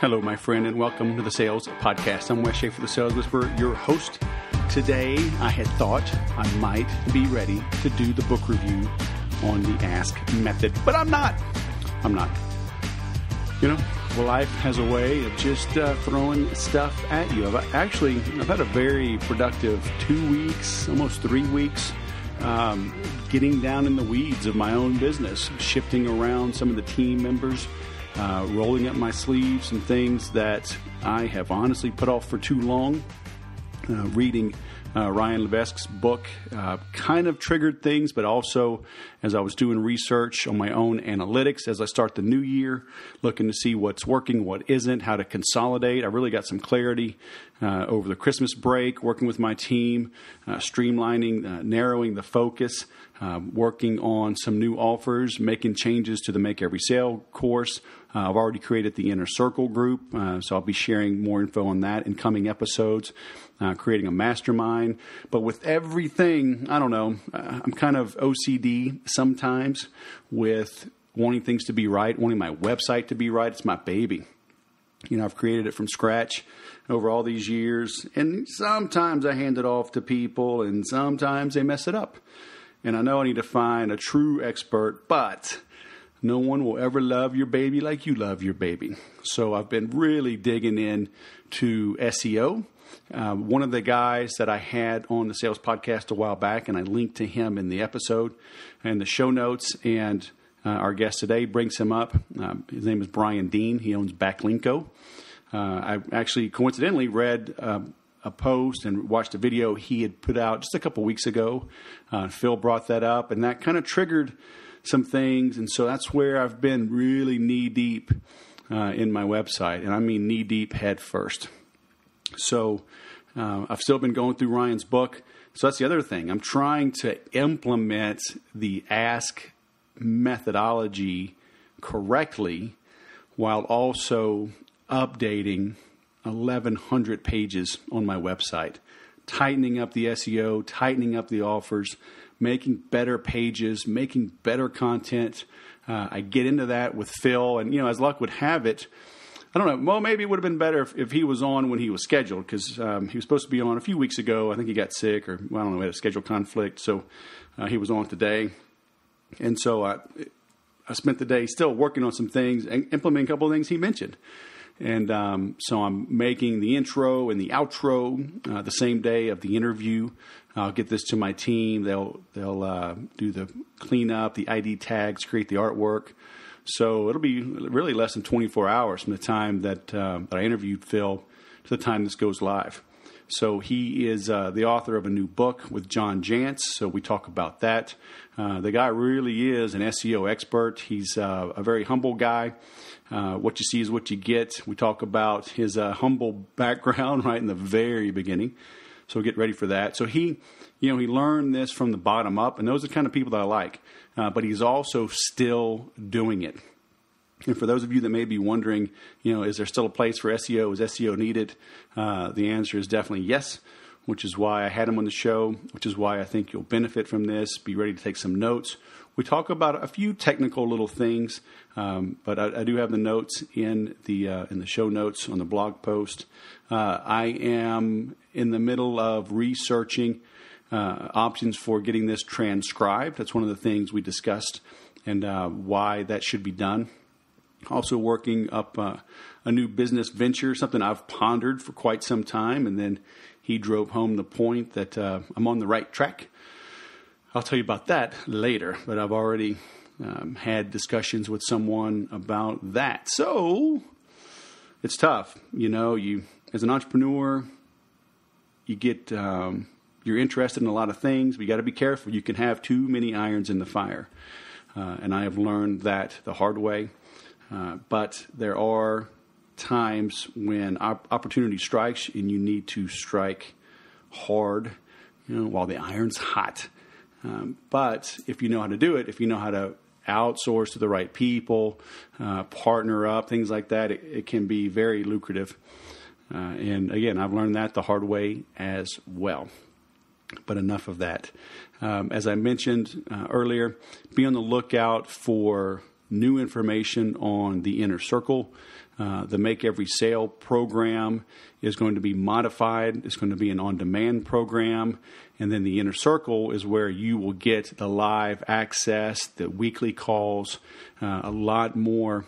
Hello, my friend, and welcome to the Sales Podcast. I'm Wes Schaefer, the Sales Whisperer, your host. Today, I had thought I might be ready to do the book review on the Ask Method, but I'm not. You know, life has a way of just throwing stuff at you. I've had a very productive 2 weeks, almost 3 weeks, getting down in the weeds of my own business, shifting around some of the team members, rolling up my sleeves, some things that I have honestly put off for too long. Reading Ryan Levesque's book kind of triggered things, but also as I was doing research on my own analytics as I start the new year, looking to see what's working, what isn't, how to consolidate. I really got some clarity over the Christmas break, working with my team, streamlining, narrowing the focus, working on some new offers, making changes to the Make Every Sale course. I've already created the Inner Circle group, so I'll be sharing more info on that in coming episodes, creating a mastermind. But with everything, I don't know, I'm kind of OCD sometimes with wanting things to be right, wanting my website to be right. It's my baby. You know, I've created it from scratch over all these years, and sometimes I hand it off to people, and sometimes they mess it up. And I know I need to find a true expert, but no one will ever love your baby like you love your baby. So I've been really digging in to SEO. One of the guys that I had on the Sales Podcast a while back, and I linked to him in the episode and the show notes, and our guest today brings him up. His name is Brian Dean. He owns Backlinko. I actually coincidentally read a post and watched a video he had put out just a couple weeks ago. Phil brought that up, and that kind of triggered some things. And so that's where I've been really knee deep in my website. And I mean knee deep, head first. So I've still been going through Ryan's book. So that's the other thing. I'm trying to implement the Ask methodology correctly while also updating 1,100 pages on my website, tightening up the SEO, tightening up the offers, making better pages, making better content. I get into that with Phil, and, you know, as luck would have it, I don't know, well, maybe it would have been better if he was on when he was scheduled, because he was supposed to be on a few weeks ago. I think he got sick, or, well, I don't know, we had a schedule conflict, so he was on today. And so I spent the day still working on some things and implementing a couple of things he mentioned. And so I'm making the intro and the outro the same day of the interview. I'll get this to my team. They'll do the cleanup, the ID tags, create the artwork. So it'll be really less than 24 hours from the time that I interviewed Phil to the time this goes live. So he is the author of a new book with John Jantsch, so we talk about that. The guy really is an SEO expert. He's a very humble guy. What you see is what you get. We talk about his humble background right in the very beginning. So get ready for that. So he learned this from the bottom up, and those are the kind of people that I like. But he's also still doing it. And for those of you that may be wondering, you know, is there still a place for SEO? Is SEO needed? The answer is definitely yes, which is why I had him on the show, which is why I think you'll benefit from this. Be ready to take some notes. We talk about a few technical little things, but I do have the notes in the show notes on the blog post. I am in the middle of researching options for getting this transcribed. That's one of the things we discussed, and why that should be done. Also working up a new business venture, something I've pondered for quite some time. And then he drove home the point that I'm on the right track. I'll tell you about that later, but I've already had discussions with someone about that. So it's tough. You know, you as an entrepreneur, you get you're interested in a lot of things, but you got to be careful. You can have too many irons in the fire. And I have learned that the hard way. But there are times when opportunity strikes, and you need to strike hard, you know, while the iron's hot. But if you know how to do it, if you know how to outsource to the right people, partner up, things like that, it can be very lucrative. And again, I've learned that the hard way as well. But enough of that. As I mentioned earlier, be on the lookout for new information on the Inner Circle. The Make Every Sale program is going to be modified. It's going to be an on-demand program. And then the Inner Circle is where you will get the live access, the weekly calls, a lot more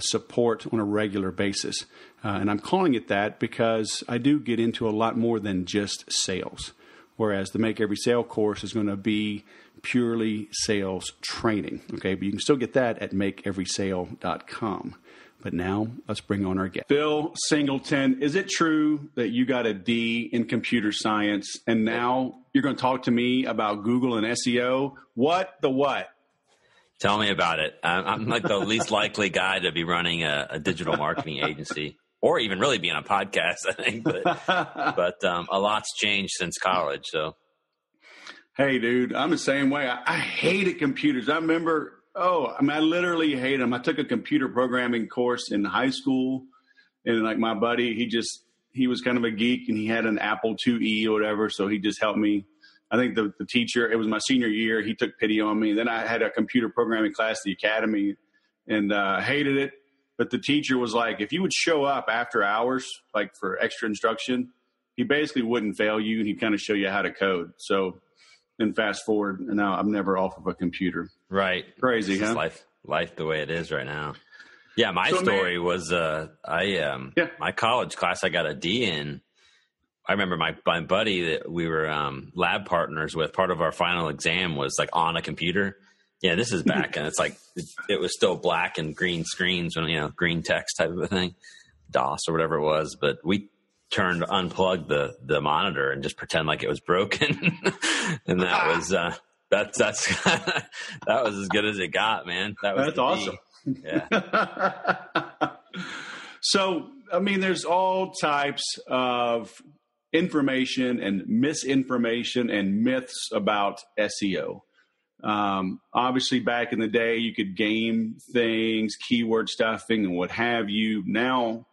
support on a regular basis. And I'm calling it that because I do get into a lot more than just sales, whereas the Make Every Sale course is going to be purely sales training. Okay, but you can still get that at makeeverysale.com. But now let's bring on our guest. Phil Singleton, is it true that you got a D in computer science and now you're going to talk to me about Google and SEO? What the what? Tell me about it. I'm like the least likely guy to be running a digital marketing agency or even really be on a podcast, I think. But a lot's changed since college. So, hey, dude, I'm the same way. I hated computers. I remember... I literally hate them. I took a computer programming course in high school, and like my buddy, he was kind of a geek and he had an Apple IIe or whatever. So he just helped me. I think the teacher, it was my senior year. He took pity on me. Then I had a computer programming class at the academy and hated it. But the teacher was like, if you would show up after hours, like for extra instruction, he basically wouldn't fail you. And he'd kind of show you how to code. So then fast forward, and now I'm never off of a computer. Right. Crazy, huh? Life the way it is right now. Yeah, my story was my college class I got a D in. I remember my buddy that we were lab partners with, part of our final exam was like on a computer. Yeah, this is back and it's like it was still black and green screens, and green text type of a thing, DOS or whatever it was, but we unplugged the monitor and just pretend like it was broken. And that was that's that was as good as it got, man. That's awesome. Yeah. So, I mean, there's all types of information and misinformation and myths about SEO. Obviously back in the day you could game things, keyword stuffing and what have you. Now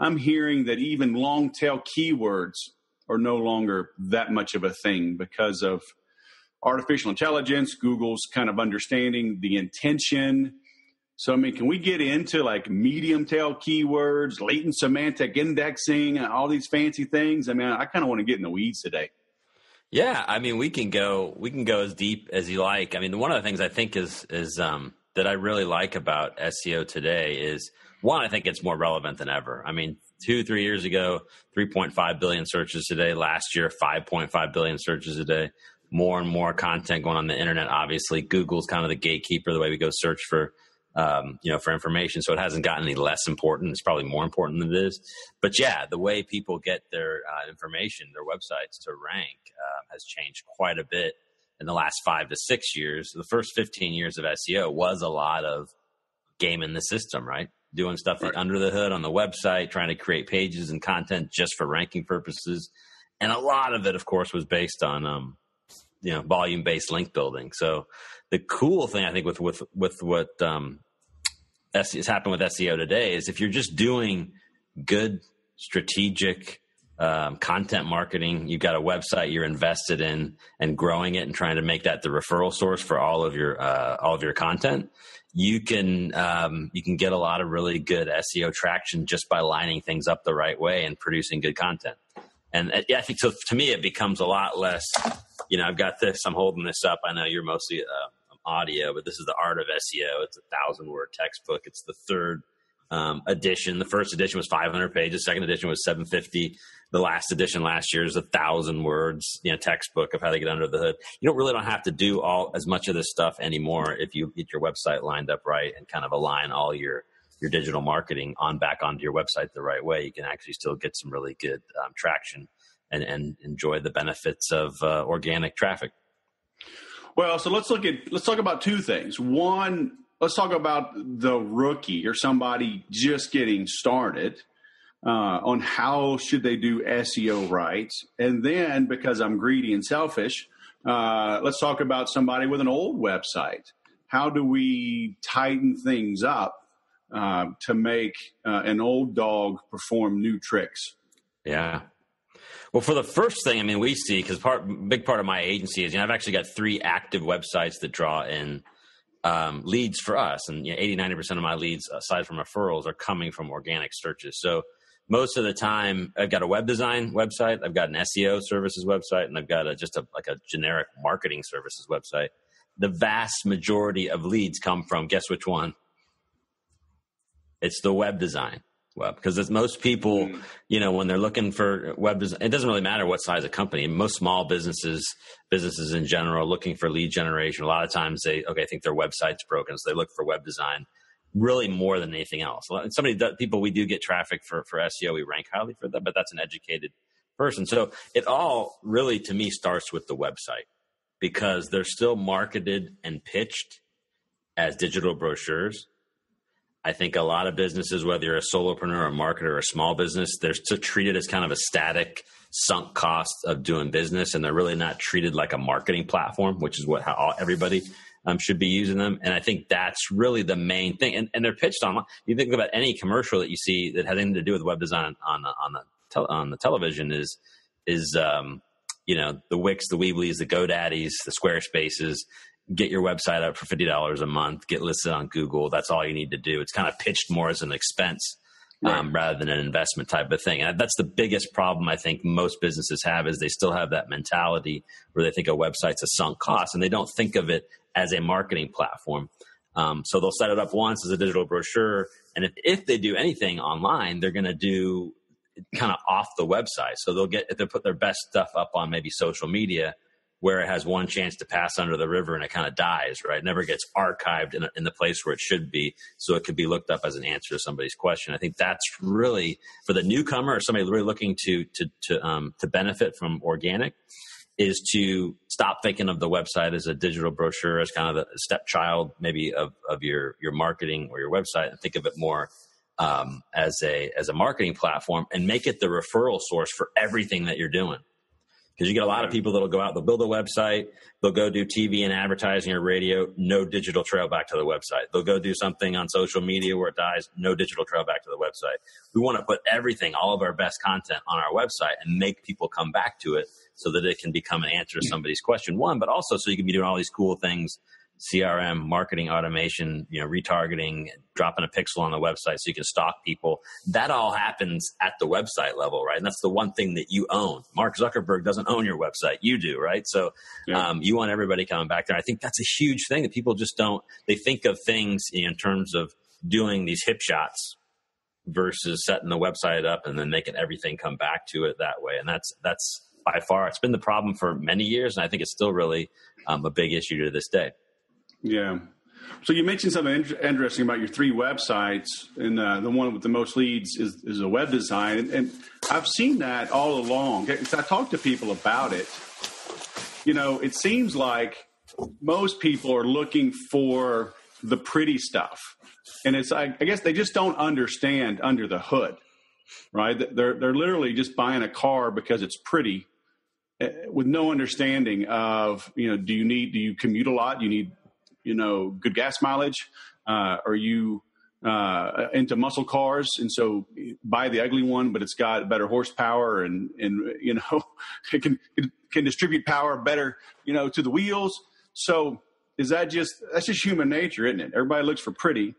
I'm hearing that even long tail keywords are no longer that much of a thing because of artificial intelligence, Google's kind of understanding the intention. So, I mean, can we get into like medium tail keywords, latent semantic indexing, and all these fancy things? I mean, I kind of want to get in the weeds today. Yeah. I mean, we can go as deep as you like. I mean, one of the things I think is that I really like about SEO today is, one, I think it's more relevant than ever. I mean, 2-3 years ago, 3.5 billion searches a day. Last year, 5.5 billion searches a day. More and more content going on the internet. Obviously, Google's kind of the gatekeeper, the way we go search for, for information. So it hasn't gotten any less important. It's probably more important than it is. But yeah, the way people get their information, their websites to rank has changed quite a bit in the last 5 to 6 years. The first 15 years of SEO was a lot of gaming the system, right? Doing stuff like under the hood on the website, trying to create pages and content just for ranking purposes. And a lot of it, of course, was based on, volume-based link building. So the cool thing I think with what has happened with SEO today is if you're just doing good strategic content marketing, you've got a website you're invested in and growing it and trying to make that the referral source for all of your content, you can get a lot of really good SEO traction just by lining things up the right way and producing good content. And I think so. To me, it becomes a lot less, I've got this, I'm holding this up. I know you're mostly audio, but this is The Art of SEO. It's a 1,000-word textbook. It's the third edition. The first edition was 500 pages. Second edition was 750. The last edition last year is 1,000 words, textbook of how to get under the hood. You don't have to do as much of this stuff anymore if you get your website lined up right and kind of align all your digital marketing onto your website the right way. You can actually still get some really good traction and enjoy the benefits of organic traffic. Well, so let's talk about two things. One, let's talk about the rookie or somebody just getting started on how should they do SEO right. And then, because I'm greedy and selfish, let's talk about somebody with an old website. How do we tighten things up to make an old dog perform new tricks? Yeah. Well, for the first thing, I mean, we see, because big part of my agency is, I've actually got 3 active websites that draw in leads for us. And 80-90% of my leads, aside from referrals, are coming from organic searches. So most of the time, I've got a web design website, I've got an SEO services website, and I've got a generic marketing services website. The vast majority of leads come from, guess which one? It's the web design web. Because most people, you know, when they're looking for web design, it doesn't really matter what size of company. Most small businesses in general, looking for lead generation, a lot of times I think their website's broken, so they look for web design really more than anything else. People, we do get traffic for SEO. We rank highly for that, but that's an educated person. So it all really, to me, starts with the website, because they're still marketed and pitched as digital brochures. I think a lot of businesses, whether you're a solopreneur, a marketer, or a small business, they're still treated as kind of a static, sunk cost of doing business, and they're really not treated like a marketing platform, which is how everybody should be using them. And I think that's really the main thing. And they're pitched online. You think about any commercial that you see that has anything to do with web design on the television is you know, the Wix, the Weebly's, the GoDaddies, the Squarespaces. Get your website up for $50 a month, get listed on Google. That's all you need to do. It's kind of pitched more as an expense rather than an investment type of thing. And that's the biggest problem I think most businesses have, is they still have that mentality where they think a website's a sunk cost and they don't think of it as a marketing platform. So they'll set it up once as a digital brochure. And if they do anything online, they're going to do kind of off the website. So they'll put their best stuff up on maybe social media, where it has one chance to pass under the river and it kind of dies, right? It never gets archived in the place where it should be, so it could be looked up as an answer to somebody's question. I think that's really, for the newcomer or somebody really looking to benefit from organic, is to stop thinking of the website as a digital brochure, as kind of the stepchild maybe of your marketing or your website, and think of it more as a marketing platform, and make it the referral source for everything that you're doing. Because you get a lot of people that'll go out, they'll build a website, they'll go do TV and advertising or radio, no digital trail back to the website. They'll go do something on social media where it dies, no digital trail back to the website. We want to put everything, all of our best content on our website and make people come back to it so that it can become an answer to somebody's question, one, but also so you can be doing all these cool things, CRM, marketing automation, you know, retargeting, dropping a pixel on the website so you can stalk people. That all happens at the website level, right? And that's the one thing that you own. Mark Zuckerberg doesn't own your website. You do, right? So you want everybody coming back there. I think that's a huge thing that people just don't, they think of things in terms of doing these hip shots versus setting the website up and then making everything come back to it that way. And that's by far, it's been the problem for many years. And I think it's still really a big issue to this day. Yeah. So you mentioned something interesting about your three websites, and the one with the most leads is a web design. And I've seen that all along. I talk to people about it. You know, it seems like most people are looking for the pretty stuff. And it's, I guess they just don't understand under the hood, right? They're literally just buying a car because it's pretty, with no understanding of, you know, do you commute a lot? Do you need, you know, good gas mileage? Are you into muscle cars? And so buy the ugly one, but it's got better horsepower and you know, it can distribute power better, you know, to the wheels. So that's just human nature, isn't it? Everybody looks for pretty.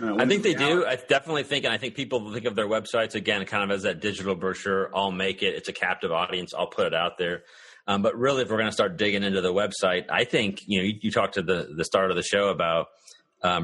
I think they do. I definitely think, and I think people think of their websites, again, kind of as that digital brochure. I'll make it. It's a captive audience. I'll put it out there. But really, if we're going to start digging into the website, I think, you know, you talked to the start of the show about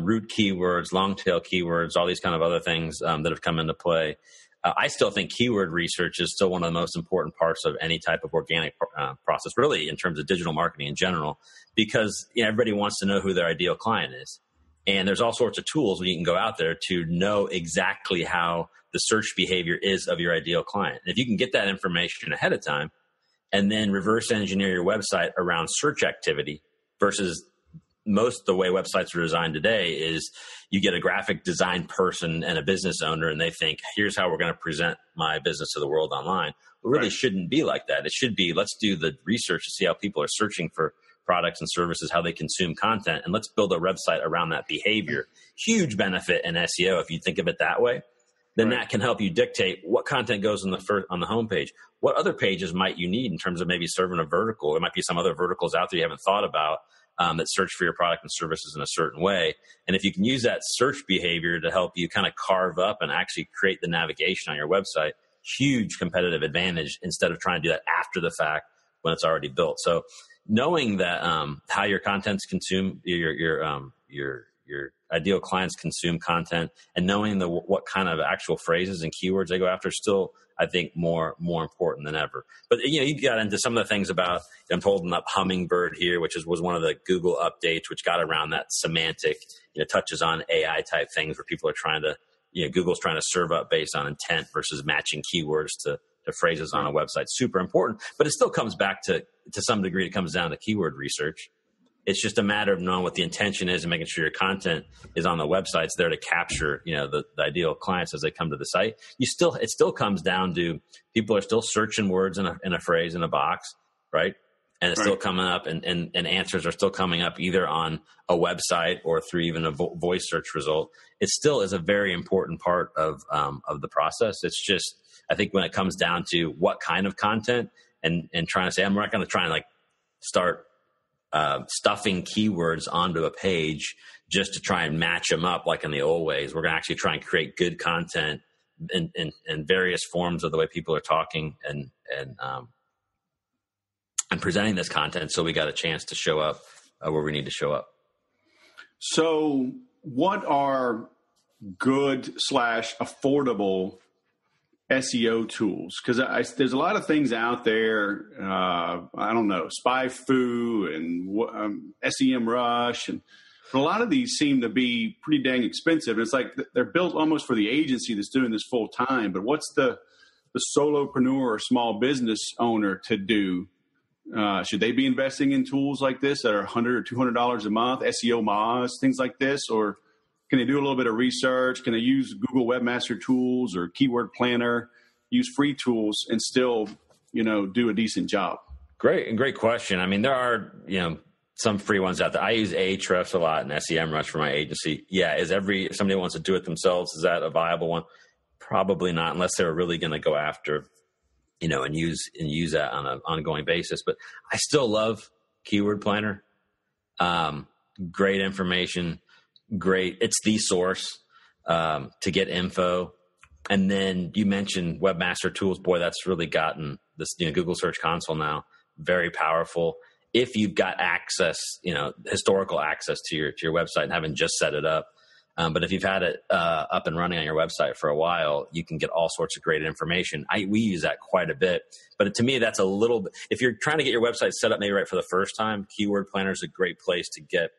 root keywords, long tail keywords, all these kind of other things that have come into play. I still think keyword research is still one of the most important parts of any type of organic process, really, in terms of digital marketing in general, because, you know, everybody wants to know who their ideal client is. And there's all sorts of tools where you can go out there to know exactly how the search behavior is of your ideal client. And if you can get that information ahead of time, and then reverse engineer your website around search activity, versus most of the way websites are designed today is you get a graphic design person and a business owner, and they think, here's how we're going to present my business to the world online. It really shouldn't be like that. It should be, let's do the research to see how people are searching for products and services, how they consume content, and let's build a website around that behavior. Huge benefit in SEO if you think of it that way. Then that can help you dictate what content goes on the homepage. What other pages might you need in terms of maybe serving a vertical? There might be some other verticals out there you haven't thought about that search for your product and services in a certain way. And if you can use that search behavior to help you kind of carve up and actually create the navigation on your website, huge competitive advantage instead of trying to do that after the fact when it's already built. So knowing that how your content's consumed, your ideal clients consume content, and knowing what kind of actual phrases and keywords they go after is still, I think, more important than ever. But you got into some of the things about, I'm holding up Hummingbird here, which was one of the Google updates, which got around that semantic, touches on AI type things where people are trying to, Google's trying to serve up based on intent versus matching keywords to phrases on a website. Super important, but it still comes back to some degree, it comes down to keyword research. It's just a matter of knowing what the intention is and making sure your content is on the websites there to capture, the ideal clients as they come to the site. It still comes down to people are still searching words in a phrase in a box, right? And it's still coming up, and answers are still coming up either on a website or through even a voice search result. It still is a very important part of the process. It's just, I think when it comes down to what kind of content and trying to say, I'm not going to try and start stuffing keywords onto a page just to try and match them up like in the old ways. We're going to actually try and create good content in various forms of the way people are talking and presenting this content, so we got a chance to show up where we need to show up. So what are good / affordable SEO tools? Because there's a lot of things out there. I don't know, SpyFu and SEMrush, and a lot of these seem to be pretty dang expensive. And it's like they're built almost for the agency that's doing this full time. But what's the solopreneur or small business owner to do? Should they be investing in tools like this that are $100 or $200 a month, SEO Moz, things like this? Or can they do a little bit of research? Can they use Google Webmaster Tools or Keyword Planner, use free tools and still, do a decent job? Great question. I mean, there are, some free ones out there. I use Ahrefs a lot and SEMrush for my agency. Yeah, if somebody wants to do it themselves, is that a viable one? Probably not, unless they're really going to go after and use that on an ongoing basis. But I still love Keyword Planner. Great information. Great. It's the source to get info. And then you mentioned Webmaster Tools. Boy, that's really gotten this, Google Search Console now, very powerful. If you've got access, historical access to your website and haven't just set it up. But if you've had it up and running on your website for a while, you can get all sorts of great information. We use that quite a bit. But to me, that's a little bit, if you're trying to get your website set up maybe right for the first time, Keyword Planner is a great place to get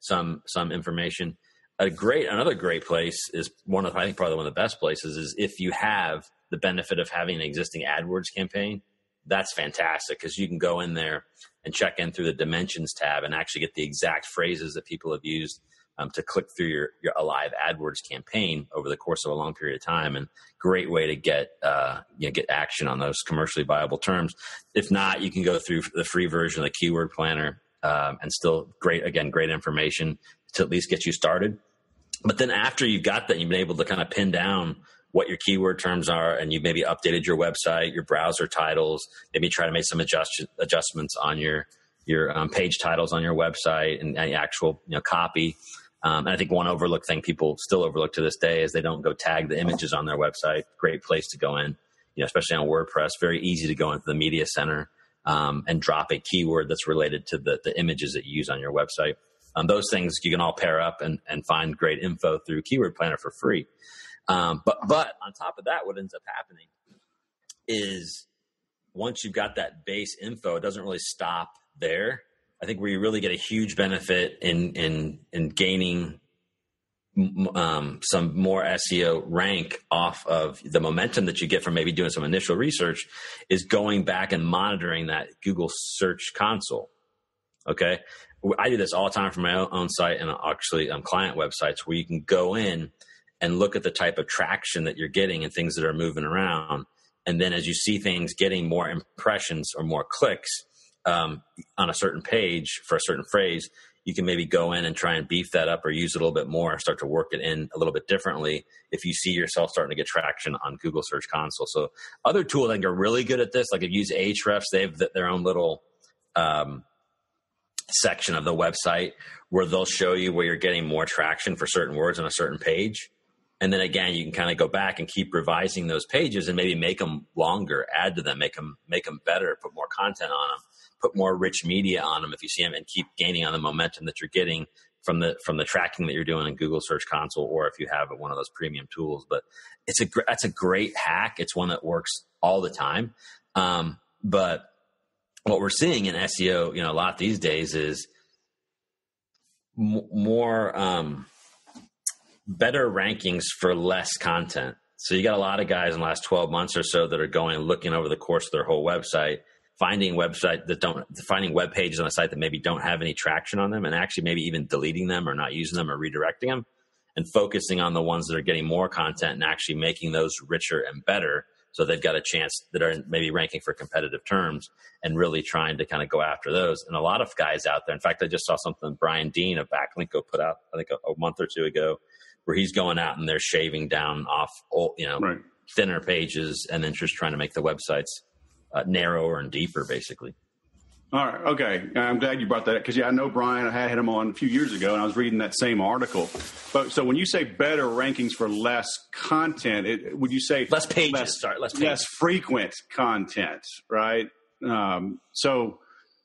some information. Another great place is probably one of the best places is if you have the benefit of having an existing AdWords campaign. That's fantastic because you can go in there and check in through the dimensions tab and actually get the exact phrases that people have used to click through your live AdWords campaign over the course of a long period of time. And great way to get action on those commercially viable terms. If not, you can go through the free version of the Keyword Planner and still great information to at least get you started. But then after you've got that, you've been able to kind of pin down what your keyword terms are, and you've maybe updated your website, your browser titles, maybe try to make some adjustments on your page titles on your website and actual copy. And I think one overlooked thing people still overlook to this day is they don't go tag the images on their website. Great place to go in, especially on WordPress. Very easy to go into the media center and drop a keyword that's related to the images that you use on your website. Those things you can all pair up and find great info through Keyword Planner for free. But on top of that, what ends up happening is once you've got that base info, it doesn't really stop there. I think where you really get a huge benefit in gaining some more SEO rank off of the momentum that you get from maybe doing some initial research is going back and monitoring that Google Search Console. Okay. I do this all the time for my own site and actually client websites where you can go in and look at the type of traction that you're getting and things that are moving around. And then as you see things getting more impressions or more clicks, on a certain page for a certain phrase, you can maybe go in and try and beef that up or use it a little bit more and start to work it in a little bit differently if you see yourself starting to get traction on Google Search Console. So other tools I think are really good at this. Like if you use Ahrefs, they have their own little section of the website where they'll show you where you're getting more traction for certain words on a certain page. And then again, you can kind of go back and keep revising those pages and maybe make them longer, add to them, make them better, put more content on them, put more rich media on them if you see them, and keep gaining on the momentum that you're getting from the tracking that you're doing in Google Search Console, or if you have one of those premium tools. But it's that's a great hack. It's one that works all the time. But what we're seeing in SEO, a lot these days is more better rankings for less content. So you got a lot of guys in the last 12 months or so that are going looking over the course of their whole website, finding web pages on a site that maybe don't have any traction on them, and actually maybe even deleting them or not using them or redirecting them, and focusing on the ones that are getting more content and actually making those richer and better. So they've got a chance, that are maybe ranking for competitive terms, and really trying to kind of go after those. And a lot of guys out there, in fact, I just saw something Brian Dean of Backlinko put out, I think a month or two ago, where he's going out and they're shaving down off, right, thinner pages, and then just trying to make the websites narrower and deeper, basically. All right. Okay. I'm glad you brought that up, because I know Brian, I had him on a few years ago, and I was reading that same article. But so when you say better rankings for less content, would you say less pages, less frequent content, right? So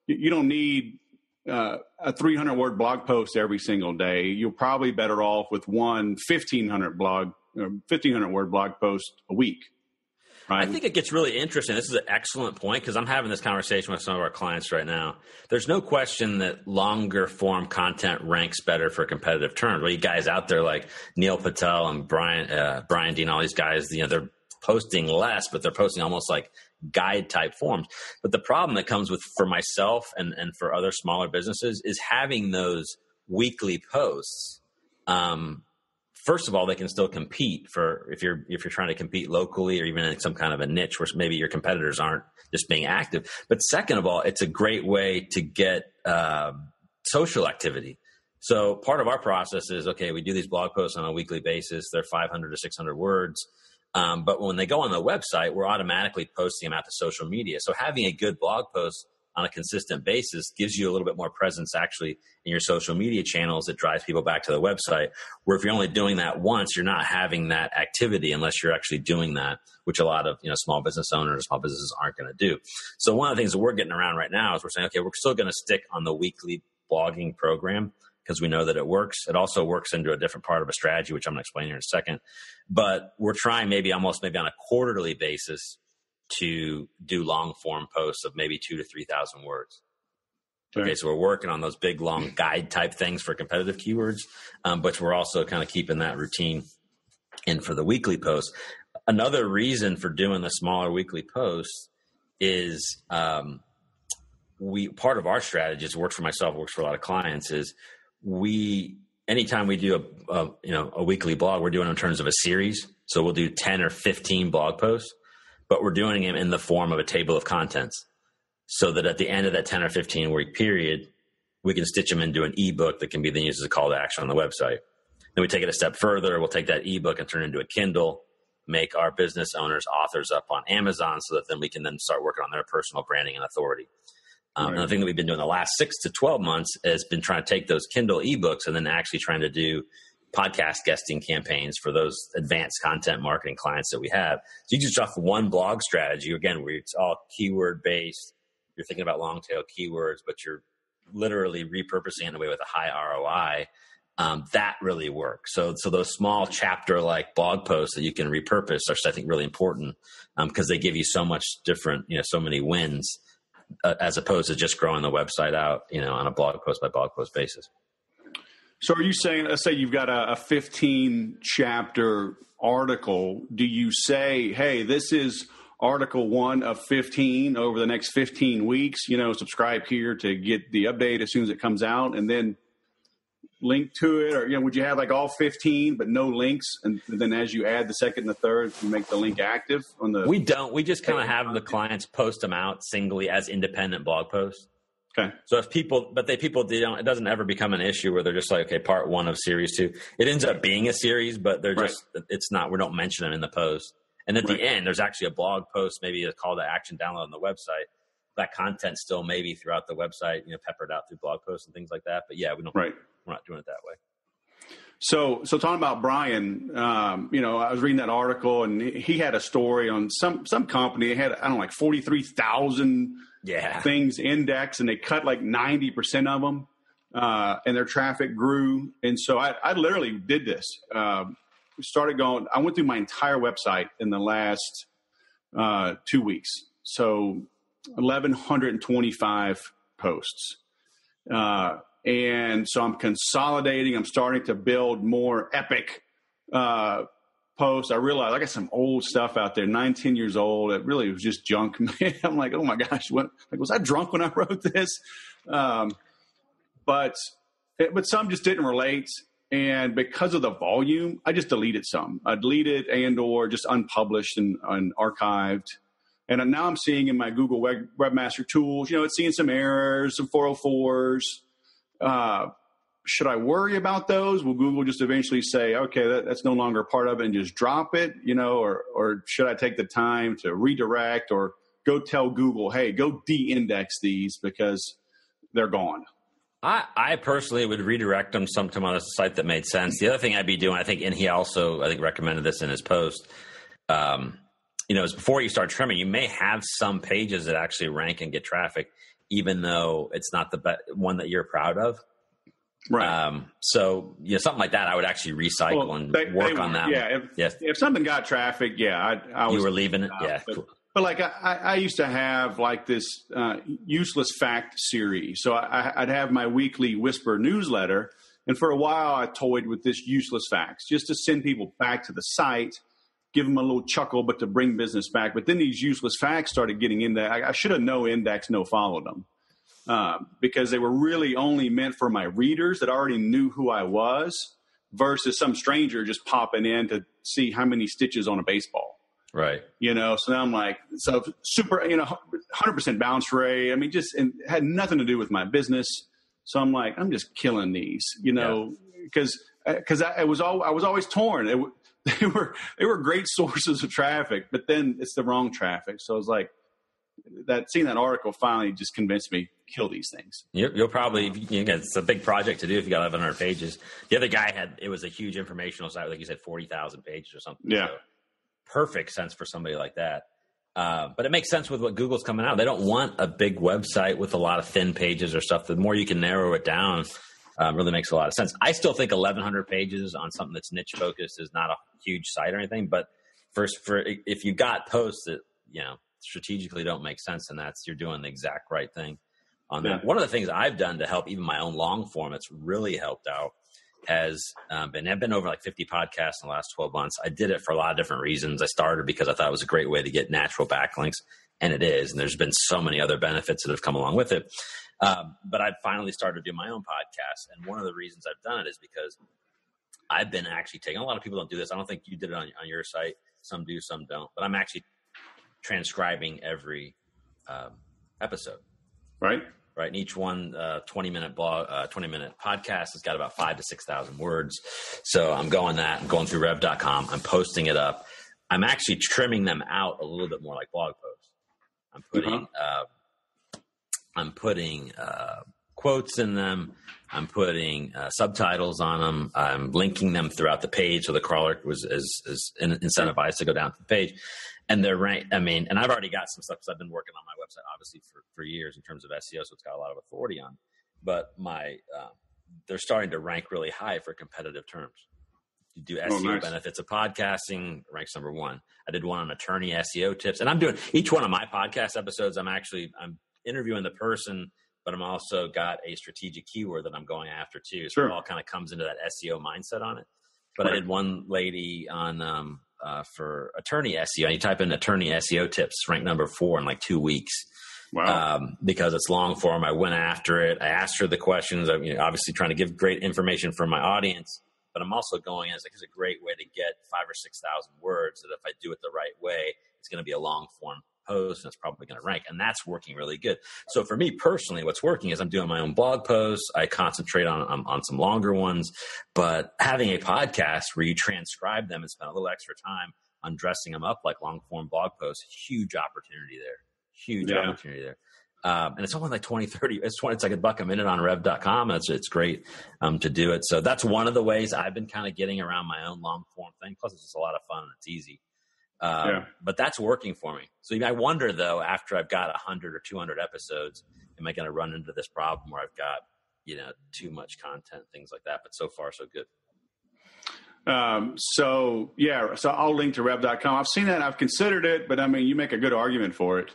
you don't need a 300-word blog post every single day. You're probably better off with one 1,500-word blog post a week. Right. I think it gets really interesting. This is an excellent point, because I'm having this conversation with some of our clients right now. There's no question that longer form content ranks better for competitive terms. Well, you guys out there like Neil Patel and Brian Dean, all these guys, they're posting less, but they're posting almost like guide type forms. But the problem that comes with, for myself and for other smaller businesses, is having those weekly posts. First of all, they can still compete for, if you're trying to compete locally or even in some kind of a niche where maybe your competitors aren't just being active. But second of all, it's a great way to get social activity. So part of our process is, okay, we do these blog posts on a weekly basis. They're 500 to 600 words. But when they go on the website, we're automatically posting them out to social media. So having a good blog post on a consistent basis gives you a little bit more presence actually in your social media channels that drives people back to the website, where if you're only doing that once, you're not having that activity unless you're actually doing that, which a lot of small business owners, small businesses aren't going to do. So one of the things that we're getting around right now is we're saying, okay, we're still going to stick on the weekly blogging program because we know that it works. It also works into a different part of a strategy, which I'm going to explain here in a second. But we're trying maybe on a quarterly basis to do long form posts of maybe 2,000 to 3,000 words. Sure. Okay. So we're working on those big, long guide type things for competitive keywords. But we're also kind of keeping that routine in for the weekly posts. Another reason for doing the smaller weekly posts is, part of our strategy is, works for myself, works for a lot of clients, is anytime we do a weekly blog, we're doing it in terms of a series. So we'll do 10 or 15 blog posts, but we're doing them in the form of a table of contents, so that at the end of that 10 or 15 week period, we can stitch them into an ebook that can be then used as a call to action on the website. Then we take it a step further. We'll take that ebook and turn it into a Kindle, make our business owners authors up on Amazon, so that then we can then start working on their personal branding and authority. Right. And the thing that we've been doing the last 6 to 12 months has been trying to take those Kindle ebooks and then actually trying to do podcast guesting campaigns for those advanced content marketing clients that we have. So you just off one blog strategy, again, where it's all keyword based, you're thinking about long tail keywords, but you're literally repurposing in a way with a high ROI. That really works. So those small chapter like blog posts that you can repurpose are, I think, really important, because they give you so much different, so many wins, as opposed to just growing the website out, on a blog post by blog post basis. So are you saying, let's say you've got a 15-chapter article. Do you say, hey, this is article 1 of 15 over the next 15 weeks, subscribe here to get the update as soon as it comes out, and then link to it? Or, would you have like all 15 but no links? And then as you add the second and the third, you make the link active on the... We don't. We just kind of have the clients post them out singly as independent blog posts. Okay. So if it doesn't ever become an issue where they're just like, okay, part 1 of series 2, it ends up being a series, but they're right. We don't mention them in the post. And at the end, there's actually a blog post, maybe a call to action download on the website that content still maybe throughout the website, you know, peppered out through blog posts and things like that. But yeah, we don't, we're not doing it that way. So talking about Brian, you know, I was reading that article and he had a story on some company. It had, I don't know, like 43,000 things indexed, and they cut like 90% of them, and their traffic grew. And so I literally did this. Started going, I went through my entire website in the last 2 weeks. So 1,125 posts. And so I'm consolidating. I'm starting to build more epic posts. I realized I got some old stuff out there, 9-10 years old. It really was just junk. I'm like, oh my gosh, was I drunk when I wrote this? But some just didn't relate. And because of the volume, I just deleted some. I deleted and/or just unpublished and archived. And now I'm seeing in my Google Webmaster Tools, you know, it's seeing some errors, some 404s. Should I worry about those? Will Google just eventually say, okay, that's no longer part of it and just drop it, you know, or should I take the time to redirect or go tell Google, hey, go de-index these because they're gone? I personally would redirect them sometime on a site that made sense. The other thing I'd be doing, I think he also recommended this in his post, you know, is before you start trimming, you may have some pages that actually rank and get traffic, even though it's not the best one that you're proud of. Right. So, you know, something like that, I would actually recycle on that. Yeah. If something got traffic, you were leaving it. Yeah. Cool. But like, I used to have like this useless fact series. So I'd have my weekly Whisper newsletter. And for a while I toyed with this useless facts just to send people back to the site, give them a little chuckle, but to bring business back. But then these useless facts started getting in there. I should have no index, no followed them because they were really only meant for my readers that already knew who I was versus some stranger just popping in to see how many stitches on a baseball. Right. You know, so now I'm like, so super, you know, 100% bounce rate. I mean, just and had nothing to do with my business. So I'm like, I'm just killing these, you know, because I was always torn. They were great sources of traffic, but then it's the wrong traffic. So I was like, seeing that article finally just convinced me, kill these things. You'll probably, you know, it's a big project to do if you got 1,100 pages. The other guy it was a huge informational site, like you said, 40,000 pages or something. Yeah. So perfect sense for somebody like that. But it makes sense with what Google's coming out. They don't want a big website with a lot of thin pages or stuff. The more you can narrow it down, really makes a lot of sense. I still think 1,100 pages on something that's niche focused is not a huge site or anything. But if you got posts that, you know, strategically don't make sense, and you're doing the exact right thing on that. Yeah. One of the things I've done to help even my own long form that's really helped out has I've been over like 50 podcasts in the last 12 months. I did it for a lot of different reasons. I started because I thought it was a great way to get natural backlinks, and it is. And there's been so many other benefits that have come along with it. But I've finally started doing my own podcast. And one of the reasons I've done it is because I've been actually taking, a lot of people don't do this. I don't think you did it on your site. Some do, some don't. But I'm actually transcribing every episode. Right. And each one 20-minute blog, 20-minute podcast has got about 5,000 to 6,000 words. So I'm going through rev.com. I'm posting it up. I'm actually trimming them out a little bit more like blog posts. I'm putting quotes in them. I'm putting subtitles on them. I'm linking them throughout the page, so the crawler is incentivized to go down to the page. And they're ranked. I mean, and I've already got some stuff because I've been working on my website, obviously, for years in terms of SEO, so it's got a lot of authority on it. But they're starting to rank really high for competitive terms. You do SEO benefits of podcasting, ranks number one. I did one on attorney SEO tips, and I'm doing each one of my podcast episodes. I'm interviewing the person, but I'm also got a strategic keyword that I'm going after too. So it all kind of comes into that SEO mindset on it. But I did one lady on for attorney SEO. And you type in attorney SEO tips, ranked number 4 in like 2 weeks. Wow. Because it's long form. I went after it. I asked her the questions. I'm obviously trying to give great information for my audience, but I'm also going as like, it's a great way to get 5,000 or 6,000 words that if I do it the right way, it's going to be a long form post and it's probably going to rank, and that's working really good. So for me personally, what's working is I'm doing my own blog posts. I concentrate on some longer ones, but having a podcast where you transcribe them and spend a little extra time on dressing them up like long form blog posts, huge opportunity there. And it's only like 20, 30, it's like $1 a minute on rev.com. It's great to do it. So that's one of the ways I've been kind of getting around my own long form thing. Plus it's just a lot of fun and it's easy. But that's working for me. So I wonder though, after I've got 100 or 200 episodes, am I going to run into this problem where I've got, too much content, things like that, but so far so good. So I'll link to rev.com. I've seen that. I've considered it, but you make a good argument for it.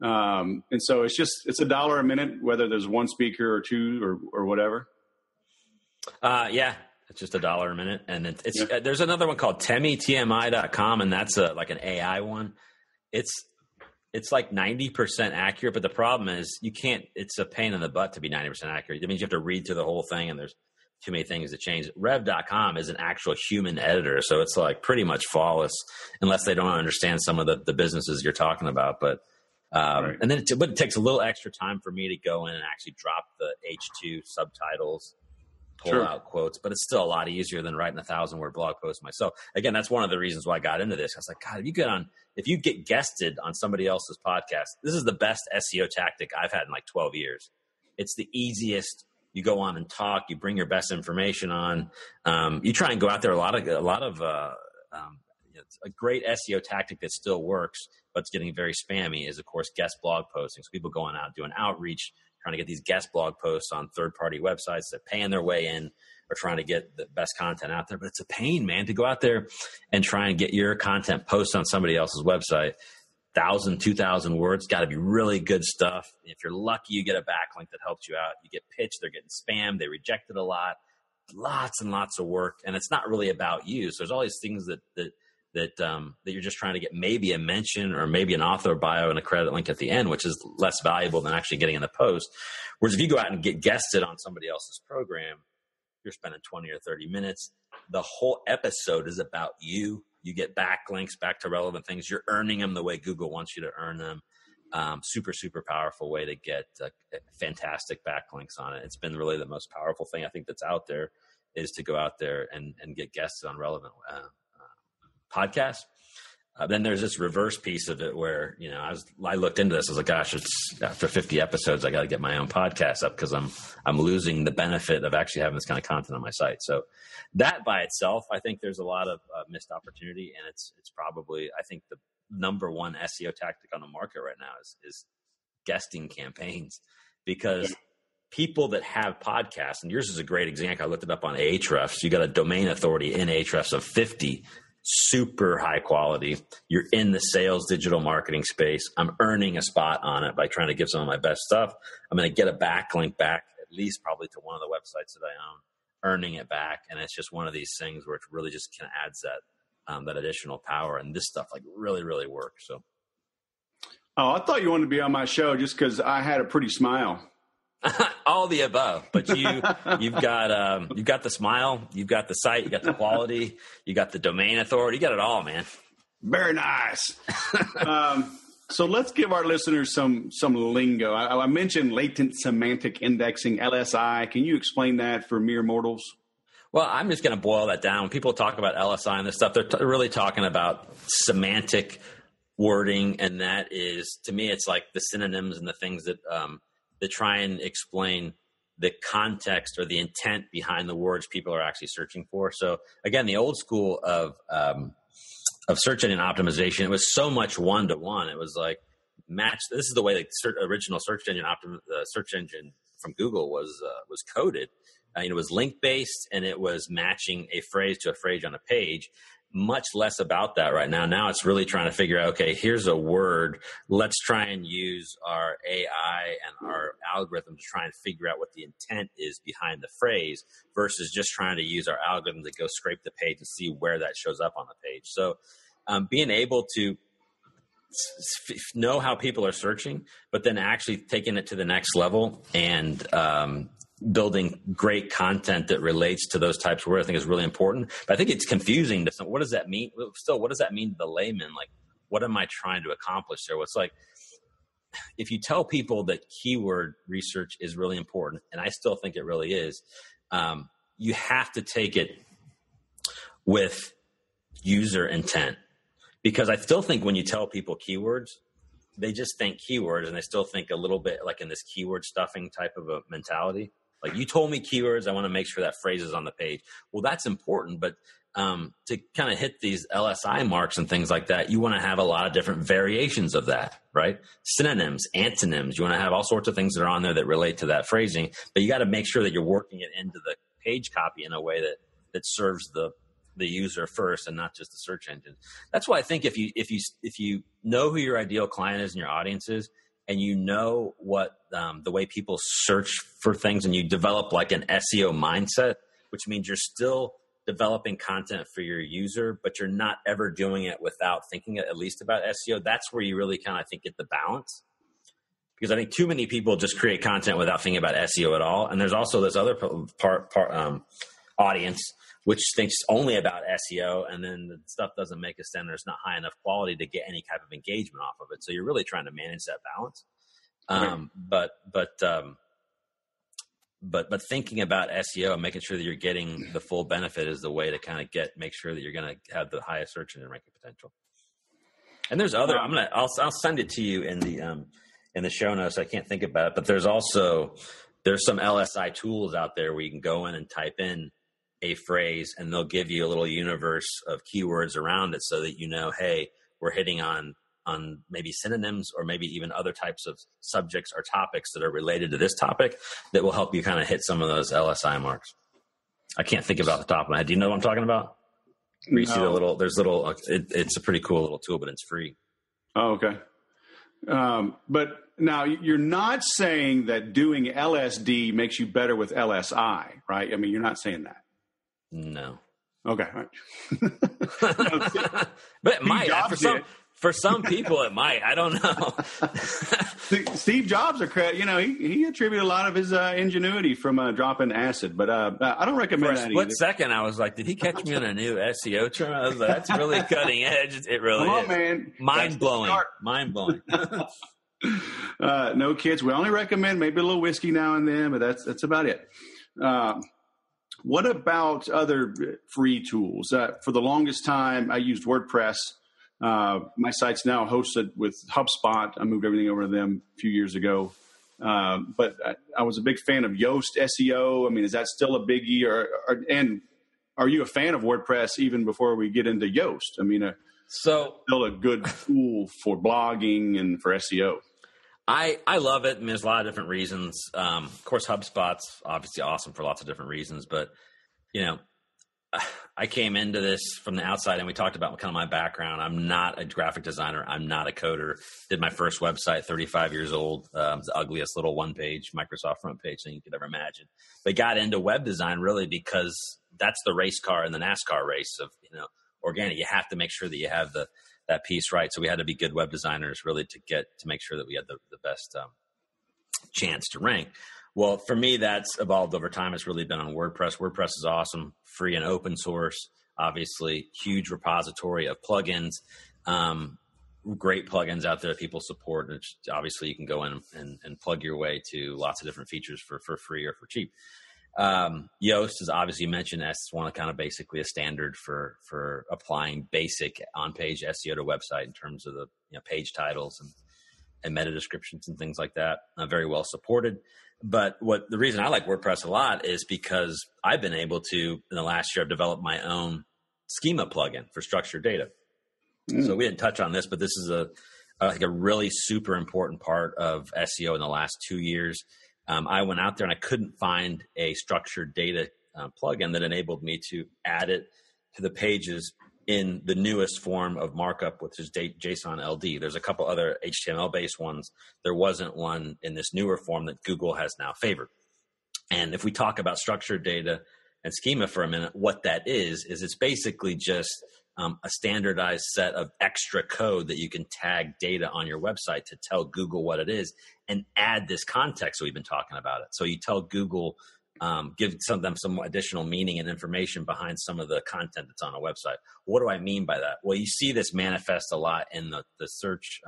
And so it's $1 a minute, whether there's one speaker or two or whatever. It's just $1 a minute. And there's another one called TMI.com. And that's like an AI one. It's like 90% accurate, but the problem is it's a pain in the butt to be 90% accurate. That means you have to read through the whole thing and there's too many things to change. Rev.com is an actual human editor. So it's like pretty much flawless unless they don't understand some of the businesses you're talking about, but right. And then it takes a little extra time for me to go in and actually drop the H2 subtitles, pull out quotes, but it's still a lot easier than writing 1,000-word blog post myself. Again, that's one of the reasons why I got into this. I was like, God, if you get guested on somebody else's podcast, this is the best SEO tactic I've had in like 12 years. It's the easiest. You go on and talk, you bring your best information on, you try and go out there a great SEO tactic that still works, but it's getting very spammy is, of course, guest blog postings. People going out doing outreach, trying to get these guest blog posts on third-party websites that paying their way in or trying to get the best content out there. But it's a pain, man, to go out there and try and get your content posts on somebody else's website. 1,000, 2,000 words, got to be really good stuff. If you're lucky, you get a backlink that helps you out. You get pitched, they're getting spammed, they reject it a lot. Lots and lots of work, and it's not really about you. So there's all these things that you're just trying to get maybe a mention or maybe an author bio and a credit link at the end, which is less valuable than actually getting in the post. Whereas if you go out and get guested on somebody else's program, you're spending 20 or 30 minutes. The whole episode is about you. You get backlinks back to relevant things. You're earning them the way Google wants you to earn them. Super, super powerful way to get fantastic backlinks on it. It's been really the most powerful thing I think that's out there is to go out there and get guested on relevant podcast. Then there's this reverse piece of it where, I looked into this. I was like, gosh, it's after 50 episodes, I got to get my own podcast up because I'm losing the benefit of actually having this kind of content on my site. So that by itself, I think there's a lot of missed opportunity. And it's probably, I think the number one SEO tactic on the market right now is guesting campaigns because people that have podcasts, and yours is a great example. I looked it up on Ahrefs. You got a domain authority in Ahrefs of 50, super high quality. You're in the sales digital marketing space. I'm earning a spot on it by trying to give some of my best stuff. I'm going to get a backlink back, at least probably to one of the websites that I own, earning it back. And it's just one of these things where it really just kind of adds that additional power. And this stuff like really, really works. So. Oh, I thought you wanted to be on my show just because I had a pretty smile. All the above, but you've got the smile, you've got the site, you got the quality, you got the domain authority, you got it all, man. Very nice. So let's give our listeners some lingo. I mentioned latent semantic indexing, LSI. Can you explain that for mere mortals? Well, I'm just going to boil that down. When people talk about LSI and this stuff, they're really talking about semantic wording, and that is, to me, it's like the synonyms and the things that to try and explain the context or the intent behind the words people are actually searching for. So again, the old school of search engine optimization, it was so much one-to-one. It was like match. This is the way the original search engine from Google was coded. It was link-based and it was matching a phrase to a phrase on a page. Much less about that right now. Now it's really trying to figure out, okay, here's a word. Let's try and use our AI and our algorithm to try and figure out what the intent is behind the phrase versus just trying to use our algorithm to go scrape the page and see where that shows up on the page. So being able to know how people are searching, but then actually taking it to the next level and, building great content that relates to those types of words, I think is really important, but I think it's confusing to some. What does that mean? Still, what does that mean to the layman? Like, what am I trying to accomplish there? Well, it's like, if you tell people that keyword research is really important, and I still think it really is, you have to take it with user intent because I still think when you tell people keywords, they just think keywords, and they still think a little bit like in this keyword stuffing type of a mentality. Like, you told me keywords, I want to make sure that phrase is on the page. Well, that's important, but to kind of hit these LSI marks and things like that, you want to have a lot of different variations of that, right? Synonyms, antonyms, you want to have all sorts of things that are on there that relate to that phrasing, but you got to make sure that you're working it into the page copy in a way that, serves the user first and not just the search engine. That's why I think if you know who your ideal client is and your audience is, and you know what the way people search for things, and you develop like an SEO mindset, which means you're still developing content for your user, but you're not ever doing it without thinking at least about SEO. That's where you really kind of, I think, get the balance. Because I think too many people just create content without thinking about SEO at all. And there's also this other audience which thinks only about SEO, and then the stuff doesn't make a cent, or it's not high enough quality to get any type of engagement off of it. So you're really trying to manage that balance. But thinking about SEO and making sure that you're getting the full benefit is the way to kind of make sure that you're going to have the highest search engine ranking potential. And there's other, I'll send it to you in the show notes. I can't think about it, but there's some LSI tools out there where you can go in and type in a phrase, and they'll give you a little universe of keywords around it, so that you know, hey, we're hitting on maybe synonyms, or maybe even other types of subjects or topics that are related to this topic that will help you kind of hit some of those LSI marks. I can't think about the top of my head. Do you know what I'm talking about? No. You see the little, it's a pretty cool little tool, but it's free. Oh, okay. But now you're not saying that doing LSD makes you better with LSI, right? I mean, you're not saying that. No. Okay. All right. But it might. For some people, it might. I don't know. Steve Jobs, he attributed a lot of his ingenuity from dropping acid, but I don't recommend that. For a split second, I was like, did he catch me on a new SEO term? I was like, that's really cutting edge. It really is. Man. Mind blowing. No kids. We only recommend maybe a little whiskey now and then, but that's about it. What about other free tools? For the longest time, I used WordPress. My site's now hosted with HubSpot. I moved everything over to them a few years ago. But I was a big fan of Yoast SEO. I mean, is that still a biggie? And are you a fan of WordPress even before we get into Yoast? I mean, still a good tool for blogging and for SEO. I love it. I mean, there's a lot of different reasons. Of course, HubSpot's obviously awesome for lots of different reasons, but I came into this from the outside, and we talked about kind of my background. I'm not a graphic designer. I'm not a coder. Did my first website, 35 years old. The ugliest little one-page Microsoft front page thing you could ever imagine. But got into web design really because that's the race car in the NASCAR race of organic. You have to make sure that you have that piece right. So we had to be good web designers really to make sure that we had the best chance to rank. Well, for me, that's evolved over time. It's really been on WordPress. WordPress is awesome, free and open source, obviously, huge repository of plugins, great plugins out there that people support. And obviously, you can go in and plug your way to lots of different features for free or for cheap. Yoast is obviously mentioned as one of kind of basically a standard for applying basic on-page SEO to website in terms of the page titles and meta descriptions and things like that. Very well supported. But the reason I like WordPress a lot is because I've been able to, in the last year, I've developed my own schema plugin for structured data. So we didn't touch on this, but this is a really super important part of SEO in the last 2 years. I went out there and I couldn't find a structured data plugin that enabled me to add it to the pages in the newest form of markup, which is JSON LD. There's a couple other HTML-based ones. There wasn't one in this newer form that Google has now favored. And if we talk about structured data and schema for a minute, what that is it's basically just a standardized set of extra code that you can tag data on your website to tell Google what it is and add this context that we've been talking about it. So you tell Google, give them some additional meaning and information behind some of the content that's on a website. What do I mean by that? Well, you see this manifest a lot in the search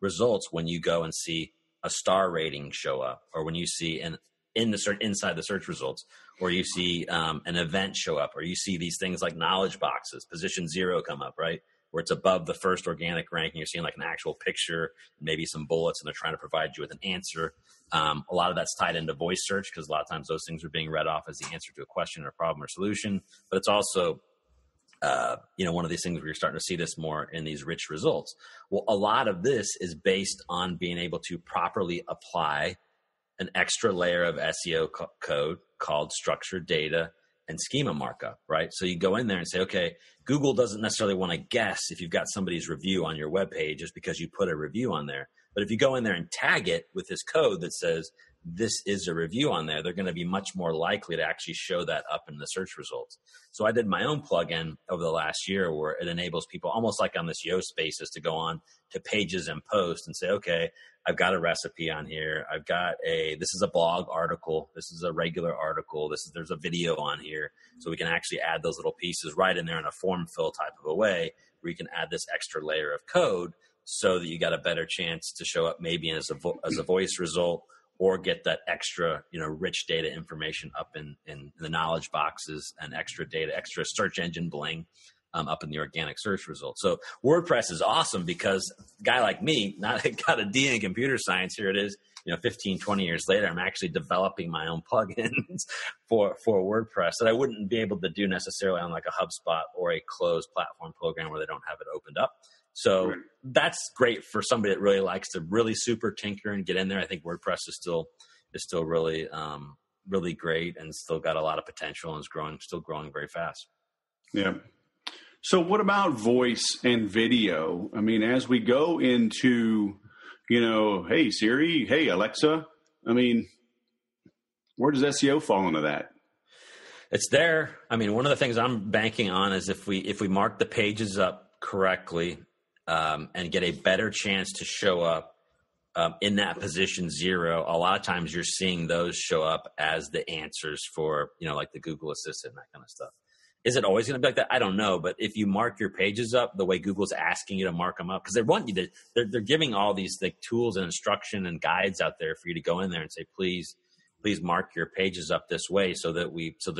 results when you go and see a star rating show up, or when you see inside the search results, or you see an event show up, or you see these things like knowledge boxes, position 0 come up, right? where it's above the first organic ranking. You're seeing like an actual picture, maybe some bullets, and they're trying to provide you with an answer. A lot of that's tied into voice search because a lot of times those things are being read off as the answer to a question or problem or solution. But it's also, one of these things where you're starting to see this more in these rich results. Well, a lot of this is based on being able to properly apply an extra layer of SEO code called structured data and schema markup, right? So you go in there and say, okay, Google doesn't necessarily want to guess if you've got somebody's review on your webpage just because you put a review on there. But if you go in there and tag it with this code that says, this is a review on there, they're going to be much more likely to actually show that up in the search results. So I did my own plugin over the last year where it enables people almost like on this Yoast basis to go on to pages and post and say, okay, I've got a recipe on here. I've got this is a blog article. This is a regular article. There's a video on here. So we can actually add those little pieces right in there in a form fill type of a way where you can add this extra layer of code so that you got a better chance to show up maybe as a voice result, or get that extra, rich data information up in the knowledge boxes and extra data, extra search engine bling up in the organic search results. So WordPress is awesome because a guy like me, not got a D in computer science, here it is, 15, 20 years later, I'm actually developing my own plugins for WordPress that I wouldn't be able to do necessarily on like a HubSpot or a closed platform program where they don't have it opened up. So that's great for somebody that really likes to really super tinker and get in there. I think WordPress is still really, really great and still got a lot of potential and is still growing very fast. Yeah. So what about voice and video? I mean, as we go into, hey Siri, hey Alexa, I mean, where does SEO fall into that? It's there. I mean, one of the things I'm banking on is if we mark the pages up correctly, and get a better chance to show up in that position zero. A lot of times you're seeing those show up as the answers for, like the Google Assistant and that kind of stuff. Is it always going to be like that? I don't know. But if you mark your pages up the way Google's asking you to mark them up, because they want you to, they're giving all these like tools and instruction and guides out there for you to go in there and say, please mark your pages up this way so that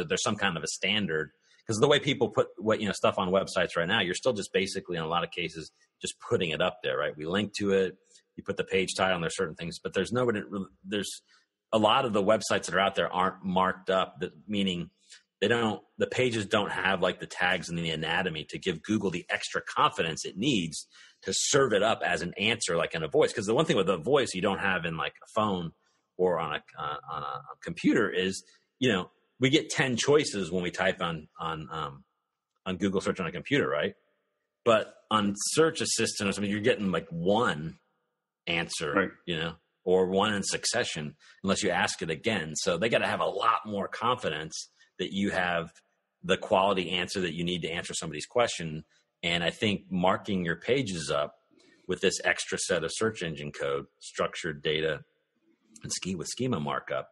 there's some kind of a standard. Because the way people put stuff on websites right now, you're still just basically in a lot of cases just putting it up there, right? We link to it, you put the page title, and there's certain things, but there's a lot of the websites that are out there aren't marked up, meaning the pages don't have like the tags and the anatomy to give Google the extra confidence it needs to serve it up as an answer, like in a voice. Because the one thing with a voice you don't have in like a phone or on a computer is, we get 10 choices when we type on Google search on a computer, right? But on search assistant or something, you're getting like one answer, right, or one in succession unless you ask it again. So they got to have a lot more confidence that you have the quality answer that you need to answer somebody's question. And I think marking your pages up with this extra set of search engine code, structured data, and schema markup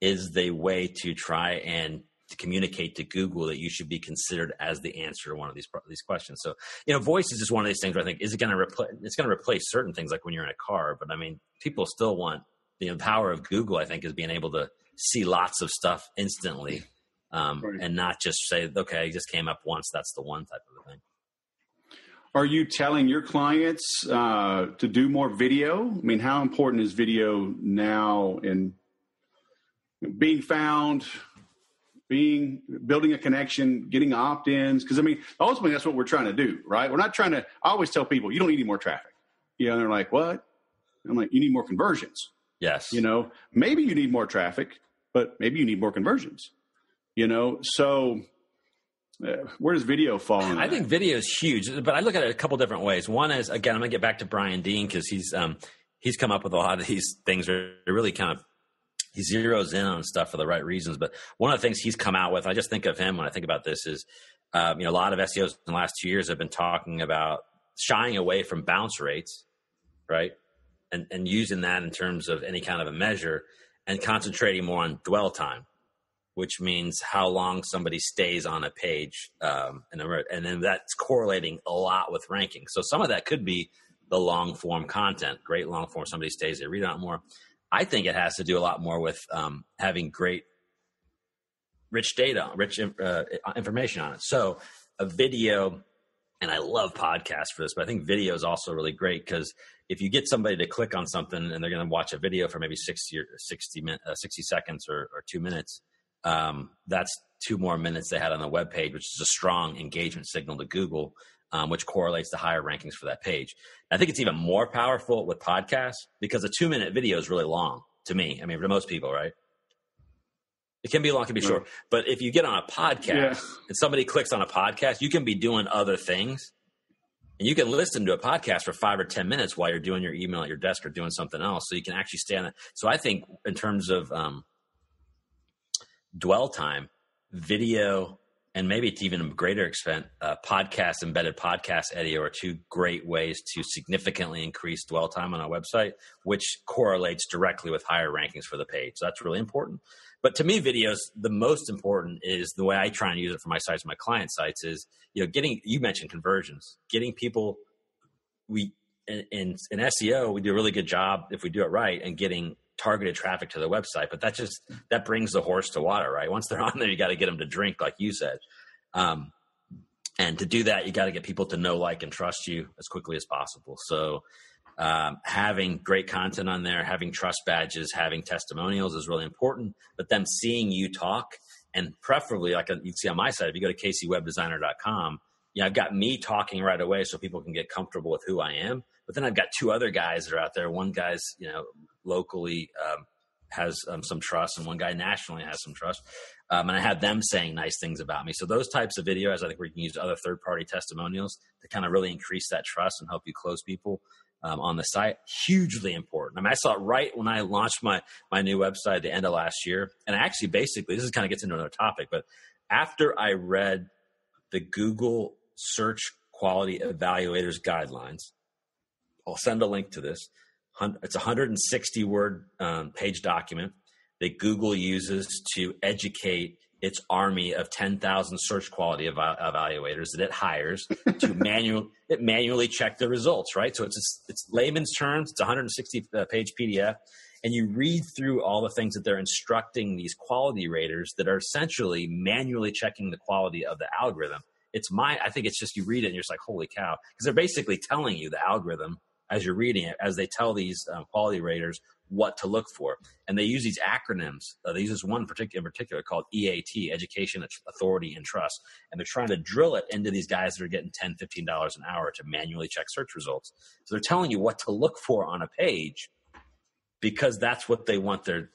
is the way to try and to communicate to Google that you should be considered as the answer to one of these questions. So, voice is just one of these things where I think, is it going to replace? It's going to replace certain things, like when you're in a car. But I mean, people still want the power of Google. I think is being able to see lots of stuff instantly, right, and not just say, okay, it just came up once, that's the one type of thing. Are you telling your clients to do more video? I mean, how important is video now in being found, building a connection, getting opt-ins? Because, I mean, ultimately that's what we're trying to do, right? We're not trying to – I always tell people, you don't need any more traffic. And they're like, what? I'm like, you need more conversions. Yes. Maybe you need more traffic, but maybe you need more conversions, So where does video fall in? I think video is huge, but I look at it a couple different ways. One is, again, I'm going to get back to Brian Dean because he's come up with a lot of these things that are really kind of – he zeroes in on stuff for the right reasons. But one of the things he's come out with, I just think of him when I think about this, is a lot of SEOs in the last 2 years have been talking about shying away from bounce rates, right? And using that in terms of any kind of a measure and concentrating more on dwell time, which means how long somebody stays on a page. And then that's correlating a lot with ranking. So some of that could be the long form content, great long form, somebody stays, they read it out more. I think it has to do a lot more with having great, rich data, rich information on it. So a video and I love podcasts for this, but I think video is also really great because if you get somebody to click on something and they're going to watch a video for maybe 60 seconds or 2 minutes, that's 2 more minutes they had on the web page, which is a strong engagement signal to Google, which correlates to higher rankings for that page. I think it's even more powerful with podcasts because a 2-minute video is really long to me. I mean, for most people, right? It can be long, it can be short. But if you get on a podcast and somebody clicks on a podcast, you can be doing other things. And you can listen to a podcast for 5 or 10 minutes while you're doing your email at your desk or doing something else. So you can actually stay on it. So I think in terms of dwell time, video, and maybe to even a greater extent, podcast, embedded podcast audio are 2 great ways to significantly increase dwell time on our website, which correlates directly with higher rankings for the page. So that's really important. But to me, videos, the most important is the way I try and use it for my sites, my client sites is, getting, you mentioned conversions, getting people, in SEO, we do a really good job if we do it right and getting targeted traffic to the website, but that brings the horse to water, right? Once they're on there, you got to get them to drink, like you said. And to do that, you got to get people to know, like, and trust you as quickly as possible. So having great content on there, having trust badges, having testimonials is really important, but them seeing you talk and preferably, like you'd see on my side, if you go to KCWebDesigner.com, I've got me talking right away so people can get comfortable with who I am. But then I've got 2 other guys that are out there. One guy's, locally has some trust, and one guy nationally has some trust. And I have them saying nice things about me. So those types of videos, I think we can use other third-party testimonials to kind of really increase that trust and help you close people on the site. Hugely important. I mean, I saw it right when I launched my new website at the end of last year. And I actually basically, this is kind of gets into another topic, but after I read the Google Search Quality Evaluators Guidelines, I'll send a link to this. It's a 160-word page document that Google uses to educate its army of 10,000 search quality evaluators that it hires to manually check the results, right? So it's layman's terms. It's a 160-page PDF. And you read through all the things that they're instructing these quality raters that are essentially manually checking the quality of the algorithm. I think it's just you read it and you're just like, holy cow. Because they're basically telling you the algorithm as you're reading it, as they tell these quality raters what to look for. And they use these acronyms. They use this one in particular called EAT, Education, Authority, and Trust. And they're trying to drill it into these guys that are getting $10, $15 an hour to manually check search results. So they're telling you what to look for on a page because that's what they want their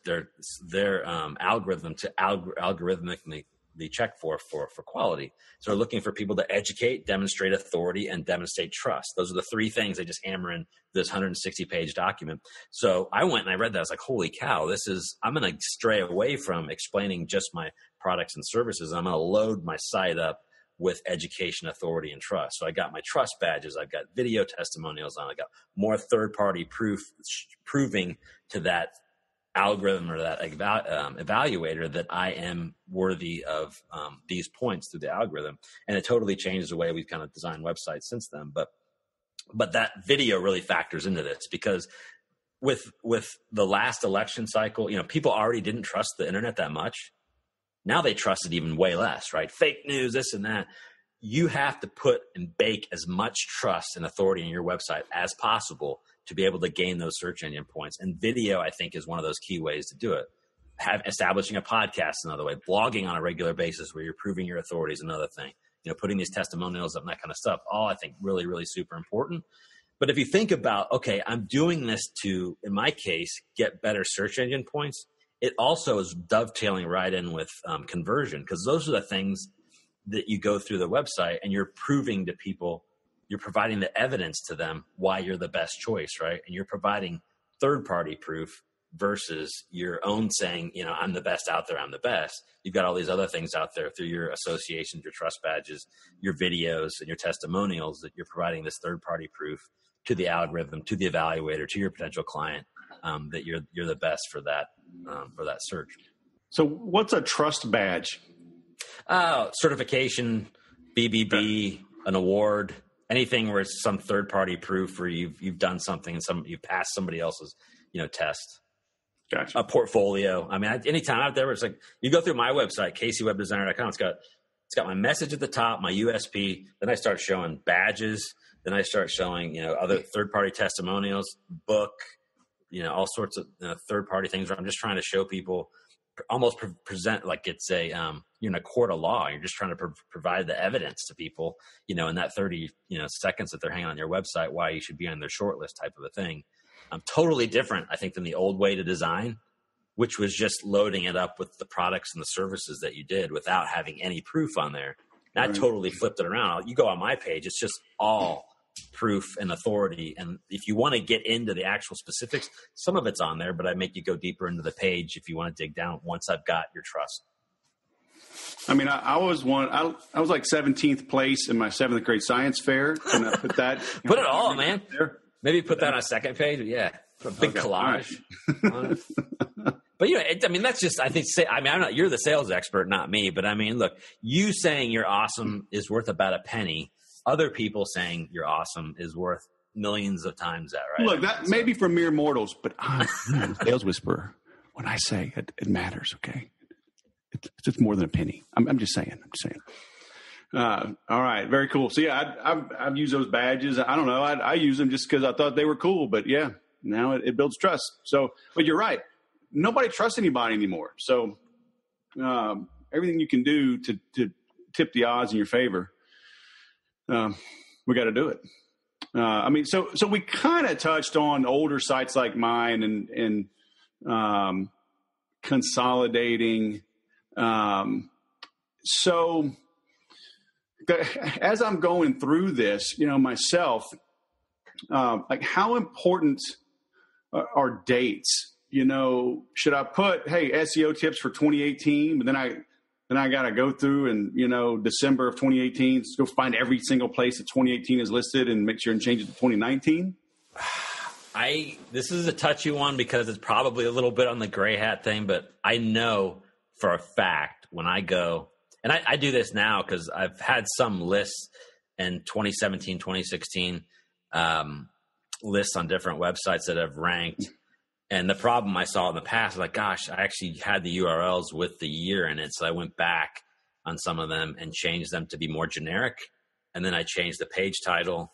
algorithm to algorithmically the check for quality. So they're looking for people to educate, demonstrate authority, and demonstrate trust. Those are the 3 things they just hammer in this 160-page document. So I went and I read that. I was like, holy cow, I'm going to stray away from explaining just my products and services. I'm going to load my site up with education, authority, and trust. So I got my trust badges. I've got video testimonials on. I got more third-party proof proving to that algorithm or that evaluator that I am worthy of these points through the algorithm. And it totally changes the way we've kind of designed websites since then. But that video really factors into this because with the last election cycle, people already didn't trust the internet that much. Now they trust it even way less, right? Fake news, this and that. You have to put and bake as much trust and authority in your website as possible to be able to gain those search engine points. And video, I think, is one of those key ways to do it. Establishing a podcast is another way. Blogging on a regular basis where you're proving your authority is another thing. Putting these testimonials up and that kind of stuff, all I think really, really super important. But if you think about, okay, I'm doing this to, in my case, get better search engine points, it also is dovetailing right in with conversion because those are the things that you go through the website and you're proving to people. You're providing the evidence to them why you're the best choice, right? And you're providing third-party proof versus your own saying, I'm the best out there, I'm the best. You've got all these other things out there through your associations, your trust badges, your videos, and your testimonials that you're providing this third-party proof to the algorithm, to the evaluator, to your potential client that you're the best for that search. So what's a trust badge? Certification, BBB, an award. Anything where it's some third-party proof, or you've done something and you passed somebody else's, test. Gotcha. A portfolio. I mean, anytime out there, it's like you go through my website, KCWebDesigner.com. It's got It's got my message at the top, my USP. Then I start showing badges. Then I start showing, other third-party testimonials, book, all sorts of third-party things where I'm just trying to show people, almost present like it's a, you're in a court of law. You're just trying to provide the evidence to people, in that 30 seconds that they're hanging on your website, why you should be on their shortlist type of a thing. Totally different, I think, than the old way to design, which was just loading it up with the products and the services that you did without having any proof on there. And right. I totally flipped it around. You go on my page, it's just all proof and authority. And if you want to get into the actual specifics, some of it's on there, but I make you go deeper into the page if you want to dig down once I've got your trust. I mean, I was like 17th place in my 7th grade science fair. And I put that. Put it all, man. There. Maybe put that on a second page. Yeah. Put a big collage. Right. On it. But, that's just, I'm not, you're the sales expert, not me. But I mean, look, you saying you're awesome is worth about a penny. Other people saying you're awesome is worth millions of times that, right? Look, that may be for mere mortals, but I'm a sales whisperer. When I say it matters, okay? It's more than a penny. I'm just saying. All right. Very cool. So yeah, I've used those badges. I don't know. I use them just because I thought they were cool, but yeah, now it builds trust. So, but you're right. Nobody trusts anybody anymore. So, everything you can do to tip the odds in your favor, we got to do it. So we kind of touched on older sites like mine and consolidating. So as I'm going through this, myself, like how important are dates? Should I put, hey, SEO tips for 2018, but then I got to go through and, December of 2018, go find every single place that 2018 is listed and make sure and change it to 2019. This is a touchy one because it's probably a little bit on the gray hat thing, but I know for a fact when I go, and I do this now because I've had some lists in 2017, 2016, lists on different websites that have ranked. And the problem I saw in the past, like, gosh, I actually had the URLs with the year in it. So I went back on some of them and changed them to be more generic. And then I changed the page title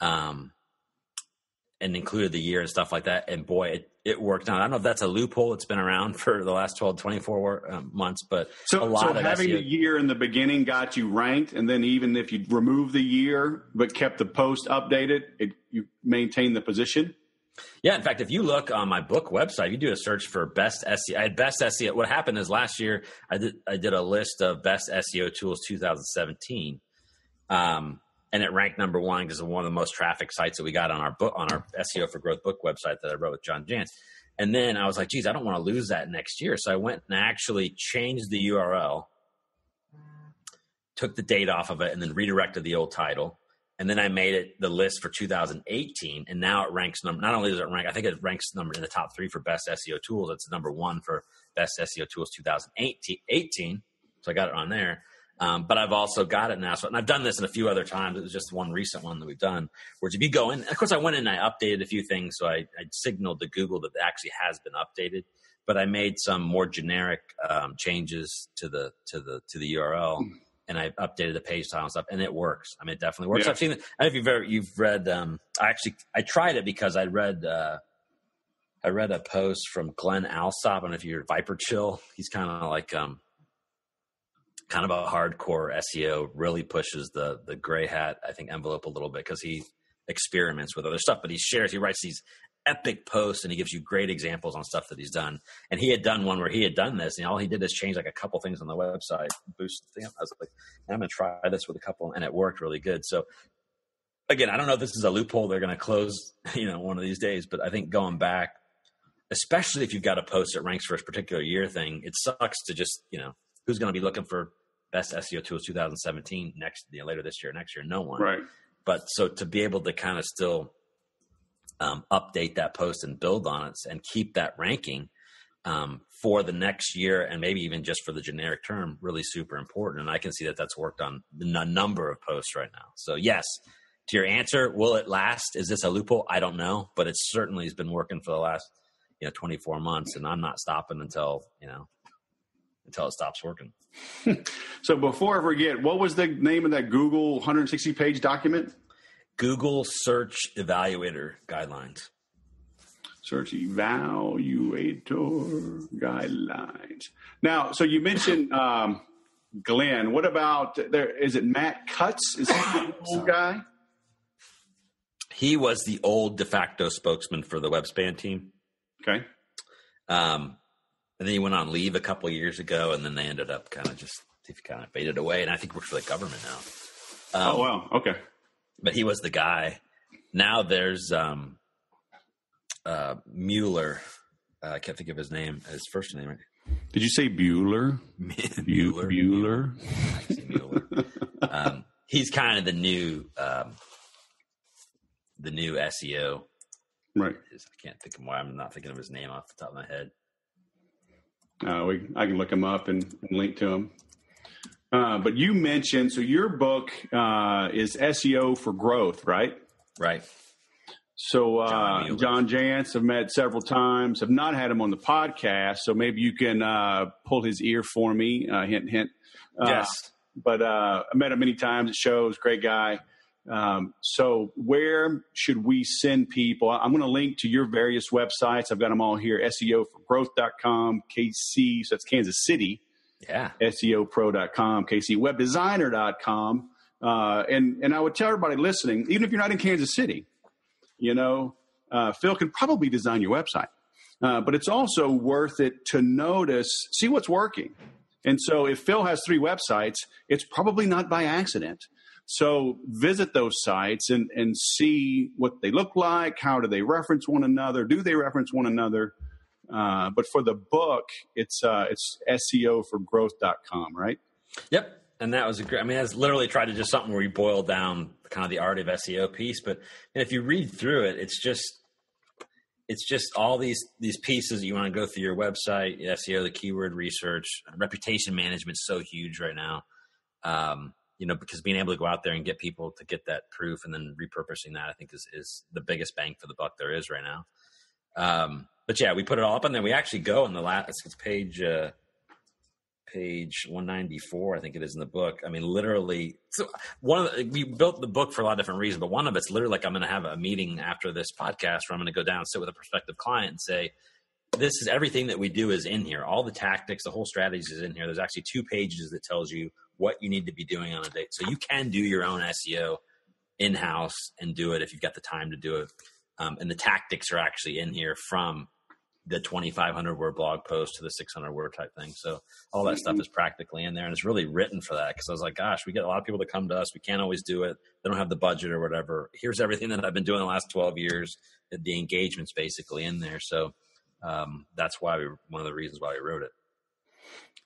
and included the year and stuff like that. And boy, it worked out. I don't know if that's a loophole. It's been around for the last 12, 24 months, but a lot of having SEO. The year in the beginning got you ranked. And then even if you remove the year, but kept the post updated, you maintain the position. Yeah. In fact, if you look on my book website, you do a search for best SEO. I had best SEO. What happened is last year I did a list of best SEO tools 2017, and it ranked number one because it's one of the most traffic sites that we got on our book, on our SEO for Growth book website that I wrote with John Jantsch. And then I was like, geez, I don't want to lose that next year. So I went and actually changed the URL, took the date off of it, and then redirected the old title. And then I made it the list for 2018, and now it ranks not only does it rank, I think it ranks number in the top 3 for best SEO tools. It's number 1 for best SEO tools 2018. So I got it on there. But I've also got it now. So, and I've done this in a few other times. It was just one recent one that we've done. Where if you go in, of course, I went in and I updated a few things. So I signaled to Google that it actually has been updated. But I made some more generic changes to the URL. And I updated the page title and stuff, and it works. I mean, it definitely works. Yeah. I've seen it. I don't know if you've read. I tried it because I read. I read a post from Glenn Alsop. I don't know if you're Viper Chill. He's kind of like, kind of a hardcore SEO. Really pushes the gray hat, I think, envelope a little bit because he experiments with other stuff. But he shares. He writes these epic posts, and he gives you great examples on stuff that he's done. And he had done one where he had done this, and all he did is change like a couple things on the website, boosted the thing up. I was like, I'm going to try this with a couple, and it worked really good. So again, I don't know if this is a loophole they're going to close, one of these days, but I think going back, especially if you've got a post that ranks for a particular year thing, it sucks to just, who's going to be looking for best SEO tools 2017 next, later this year, next year, no one. Right. But so to be able to kind of still update that post and build on it and keep that ranking for the next year and maybe even just for the generic term, really super important. And I can see that that's worked on a number of posts right now. So yes, to your answer, will it last? Is this a loophole? I don't know, but it certainly has been working for the last 24 months, and I'm not stopping until until it stops working. So before I forget, what was the name of that Google 160-page document? Google Search Evaluator Guidelines. Search Evaluator Guidelines. Now, so you mentioned Glenn. What about there? Is it Matt Cutts? Is he the old guy? He was the old de facto spokesman for the WebSpan team. Okay. And then he went on leave a couple of years ago, and then they ended up kind of faded away. And I think works for the government now. Oh, wow. Okay. But he was the guy. Now there's Mueller. I can't think of his name, his first name, right? Did you say Bueller? Bueller. Mueller. He's kind of the new SEO. Right. I can't think of why I'm not thinking of his name off the top of my head. I can look him up and link to him. But you mentioned, so your book is SEO for Growth, right? Right. So John Jantsch, I've met several times. I've not had him on the podcast, so maybe you can pull his ear for me. Hint, hint. Yes. But I met him many times at shows. Great guy. So where should we send people? I'm going to link to your various websites. I've got them all here. SEOforgrowth.com, KC, so that's Kansas City. Yeah. SEOpro.com, KCWebDesigner.com. And I would tell everybody listening, even if you're not in Kansas City, Phil can probably design your website. But it's also worth it to notice, see what's working. And so if Phil has 3 websites, it's probably not by accident. So visit those sites and see what they look like. How do they reference one another? Do they reference one another? But for the book, it's SEOforgrowth.com, right? Yep. And that was that's literally tried to just something where you boil down kind of the art of SEO piece. But if you read through it, it's just all these pieces that you want to go through your website, SEO, the keyword research, reputation management is so huge right now. Because being able to go out there and get people to get that proof and then repurposing that, I think is the biggest bang for the buck there is right now. But yeah, we put it all up and then we actually go on the last, it's page 194, I think it is in the book. I mean, literally, so we built the book for a lot of different reasons, but one of it's literally like, I'm going to have a meeting after this podcast where I'm going to go down and sit with a prospective client and say, this is everything that we do is in here. All the tactics, the whole strategies is in here. There's actually 2 pages that tells you what you need to be doing on a date. So you can do your own SEO in-house and do it if you've got the time to do it. And the tactics are actually in here from the 2,500 word blog post to the 600 word type thing. So all that stuff is practically in there. And it's really written for that. Cause I was like, gosh, we get a lot of people that come to us. We can't always do it. They don't have the budget or whatever. Here's everything that I've been doing the last 12 years. The engagement's basically in there. So that's why one of the reasons why we wrote it.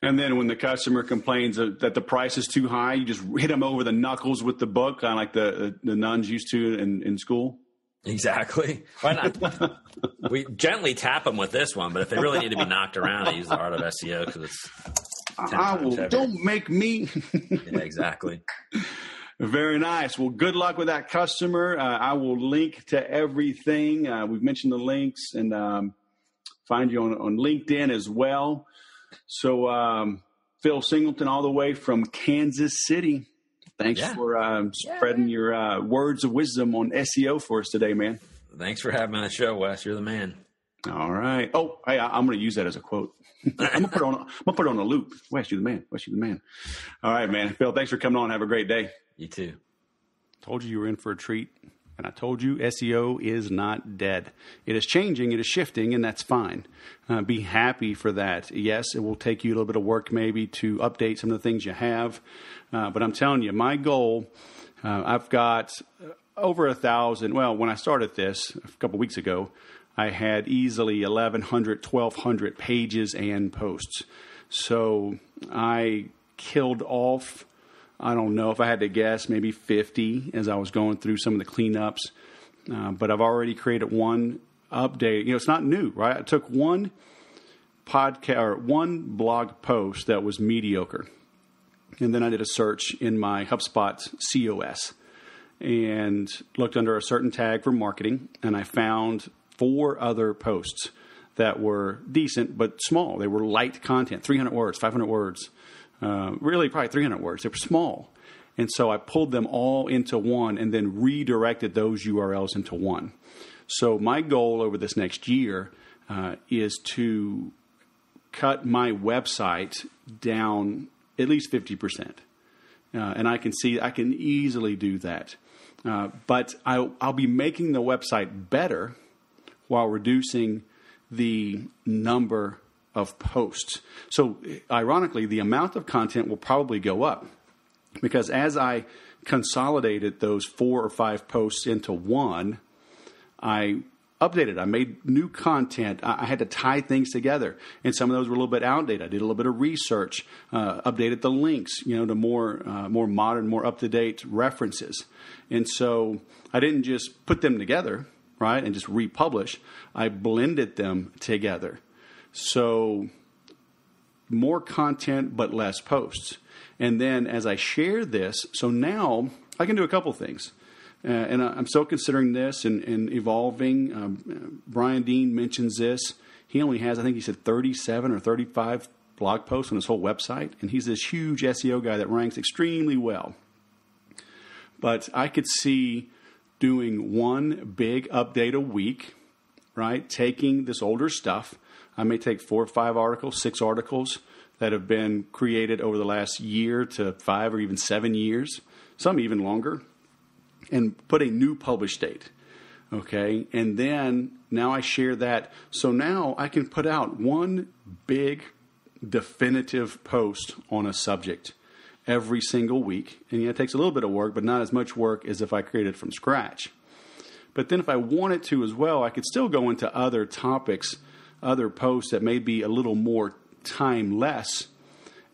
And then when the customer complains that the price is too high, you just hit them over the knuckles with the book, kind of like the nuns used to in school. Exactly. We gently tap them with this one, but if they really need to be knocked around, they use the art of SEO because it's. Don't make me. Yeah, exactly. Very nice. Well, good luck with that customer. I will link to everything. We've mentioned the links and find you on LinkedIn as well. So, Phil Singleton, all the way from Kansas City. Thanks for spreading your words of wisdom on SEO for us today, man. Thanks for having me on the show, Wes. You're the man. All right. Oh, hey, I'm going to use that as a quote. I'm gonna put it on a loop. Wes, you're the man. Wes, you're the man. All right, man. Phil, thanks for coming on. Have a great day. You too. Told you were in for a treat. And I told you, SEO is not dead. It is changing, it is shifting, and that's fine. Be happy for that. Yes, it will take you a little bit of work maybe to update some of the things you have. But I'm telling you, my goal, I've got over 1,000. Well, when I started this a couple weeks ago, I had easily 1,100, 1,200 pages and posts. So I killed off, I don't know if I had to guess, maybe 50 as I was going through some of the cleanups. But I've already created one update. It's not new, right? I took one podcast or one blog post that was mediocre. And then I did a search in my HubSpot COS and looked under a certain tag for marketing. And I found 4 other posts that were decent but small. They were light content, 300 words, 500 words, really probably 300 words. They were small. And so I pulled them all into one and then redirected those URLs into one. So my goal over this next year is to cut my website down at least 50%. And I can easily do that. But I'll be making the website better while reducing the number of posts. So ironically, the amount of content will probably go up because as I consolidated those 4 or 5 posts into one, I updated. I made new content. I had to tie things together, and some of those were a little bit outdated. I did a little bit of research, updated the links, to more more modern, more up-to-date references. And so I didn't just put them together, right, and just republish. I blended them together. So more content but less posts. And then as I share this, so now I can do a couple things. And I'm still considering this and evolving. Brian Dean mentions this. He only has, I think he said 37 or 35 blog posts on his whole website. And he's this huge SEO guy that ranks extremely well. But I could see doing one big update a week, right? Taking this older stuff. I may take 4 or 5 articles, 6 articles that have been created over the last year to 5 or even 7 years, some even longer, and put a new publish date, okay? And then now I share that. So now I can put out one big definitive post on a subject every single week. And it takes a little bit of work, but not as much work as if I created from scratch. But then if I wanted to as well, I could still go into other topics, other posts that may be a little more timeless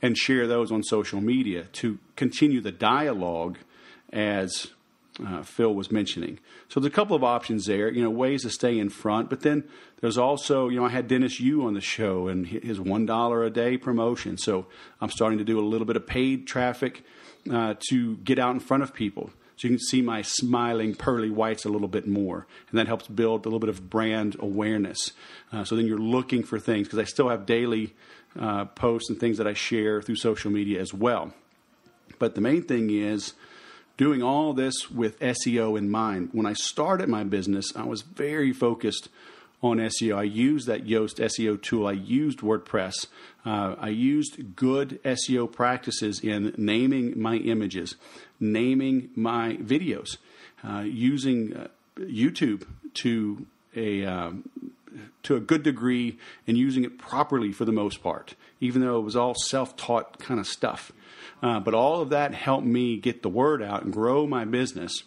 and share those on social media to continue the dialogue as Phil was mentioning. So there's a couple of options there, ways to stay in front. But then there's also, I had Dennis Yu on the show and his $1 a day promotion. So I'm starting to do a little bit of paid traffic to get out in front of people. So you can see my smiling pearly whites a little bit more. And that helps build a little bit of brand awareness. So then you're looking for things because I still have daily posts and things that I share through social media as well. But the main thing is doing all this with SEO in mind. When I started my business, I was very focused on SEO. I used that Yoast SEO tool. I used WordPress. I used good SEO practices in naming my images, naming my videos, using YouTube to a good degree and using it properly for the most part, even though it was all self-taught kind of stuff. But all of that helped me get the word out and grow my business.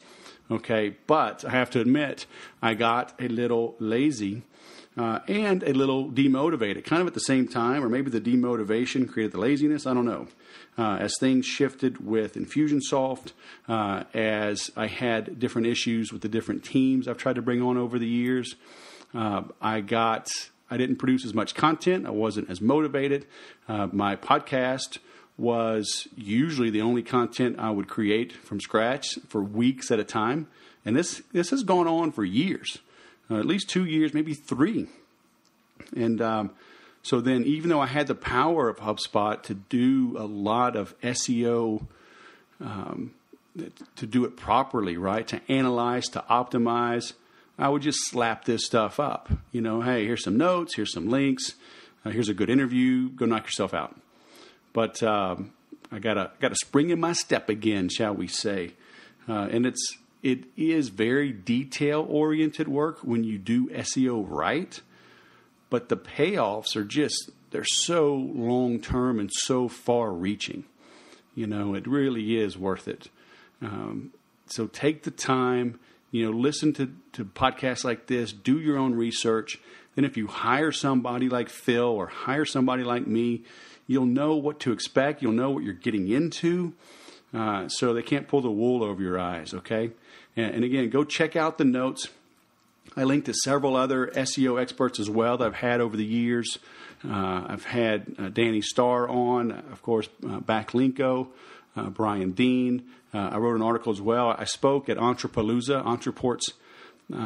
Okay, but I have to admit, I got a little lazy and a little demotivated, kind of at the same time, or maybe the demotivation created the laziness. I don't know. As things shifted with Infusionsoft, as I had different issues with the different teams I've tried to bring on over the years, I didn't produce as much content. I wasn't as motivated. My podcast was usually the only content I would create from scratch for weeks at a time. And this has gone on for years, at least 2 years, maybe 3. And so then even though I had the power of HubSpot to do a lot of SEO, to do it properly, right, to analyze, to optimize, I would just slap this stuff up. Hey, here's some notes, here's some links, here's a good interview, go knock yourself out. But I got a spring in my step again, shall we say? And it is very detail oriented work when you do SEO right, but the payoffs are they're so long term and so far reaching. It really is worth it. So take the time. Listen to podcasts like this. Do your own research. Then if you hire somebody like Phil or hire somebody like me, you'll know what to expect. You'll know what you're getting into. So they can't pull the wool over your eyes, okay? And again, go check out the notes. I linked to several other SEO experts as well that I've had over the years. I've had Danny Starr on, of course, Backlinko, Brian Dean. I wrote an article as well. I spoke at Entrepalooza, Entreport's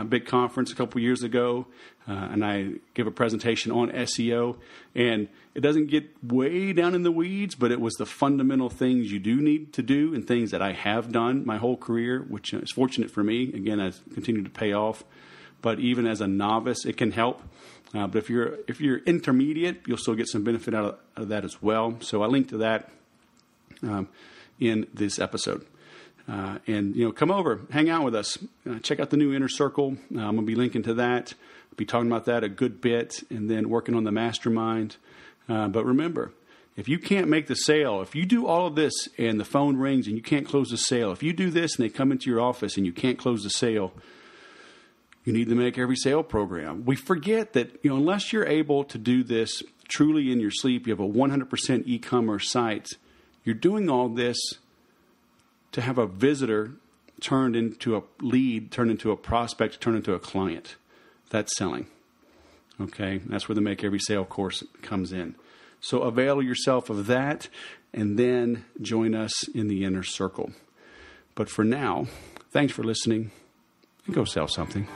big conference a couple years ago, and I give a presentation on SEO. And it doesn't get way down in the weeds, but it was the fundamental things you do need to do and things that I have done my whole career, which is fortunate for me. Again, I continue to pay off. But even as a novice, it can help. But if you're intermediate, you'll still get some benefit out of that as well. So I linked to that in this episode. And, you know, come over, hang out with us, check out the new Inner Circle. I'm going to be linking to that. I'll be talking about that a good bit and then working on the mastermind. But remember, if you can't make the sale, if you do all of this and the phone rings and you can't close the sale, if you do this and they come into your office and you can't close the sale, you need to Make Every Sale program. We forget that, you know, unless you're able to do this truly in your sleep, you have a 100% e-commerce site, you're doing all this to have a visitor turned into a lead, turned into a prospect, turned into a client. That's selling. Okay, that's where the Make Every Sale course comes in. So avail yourself of that and then join us in the Inner Circle. But for now, thanks for listening and go sell something.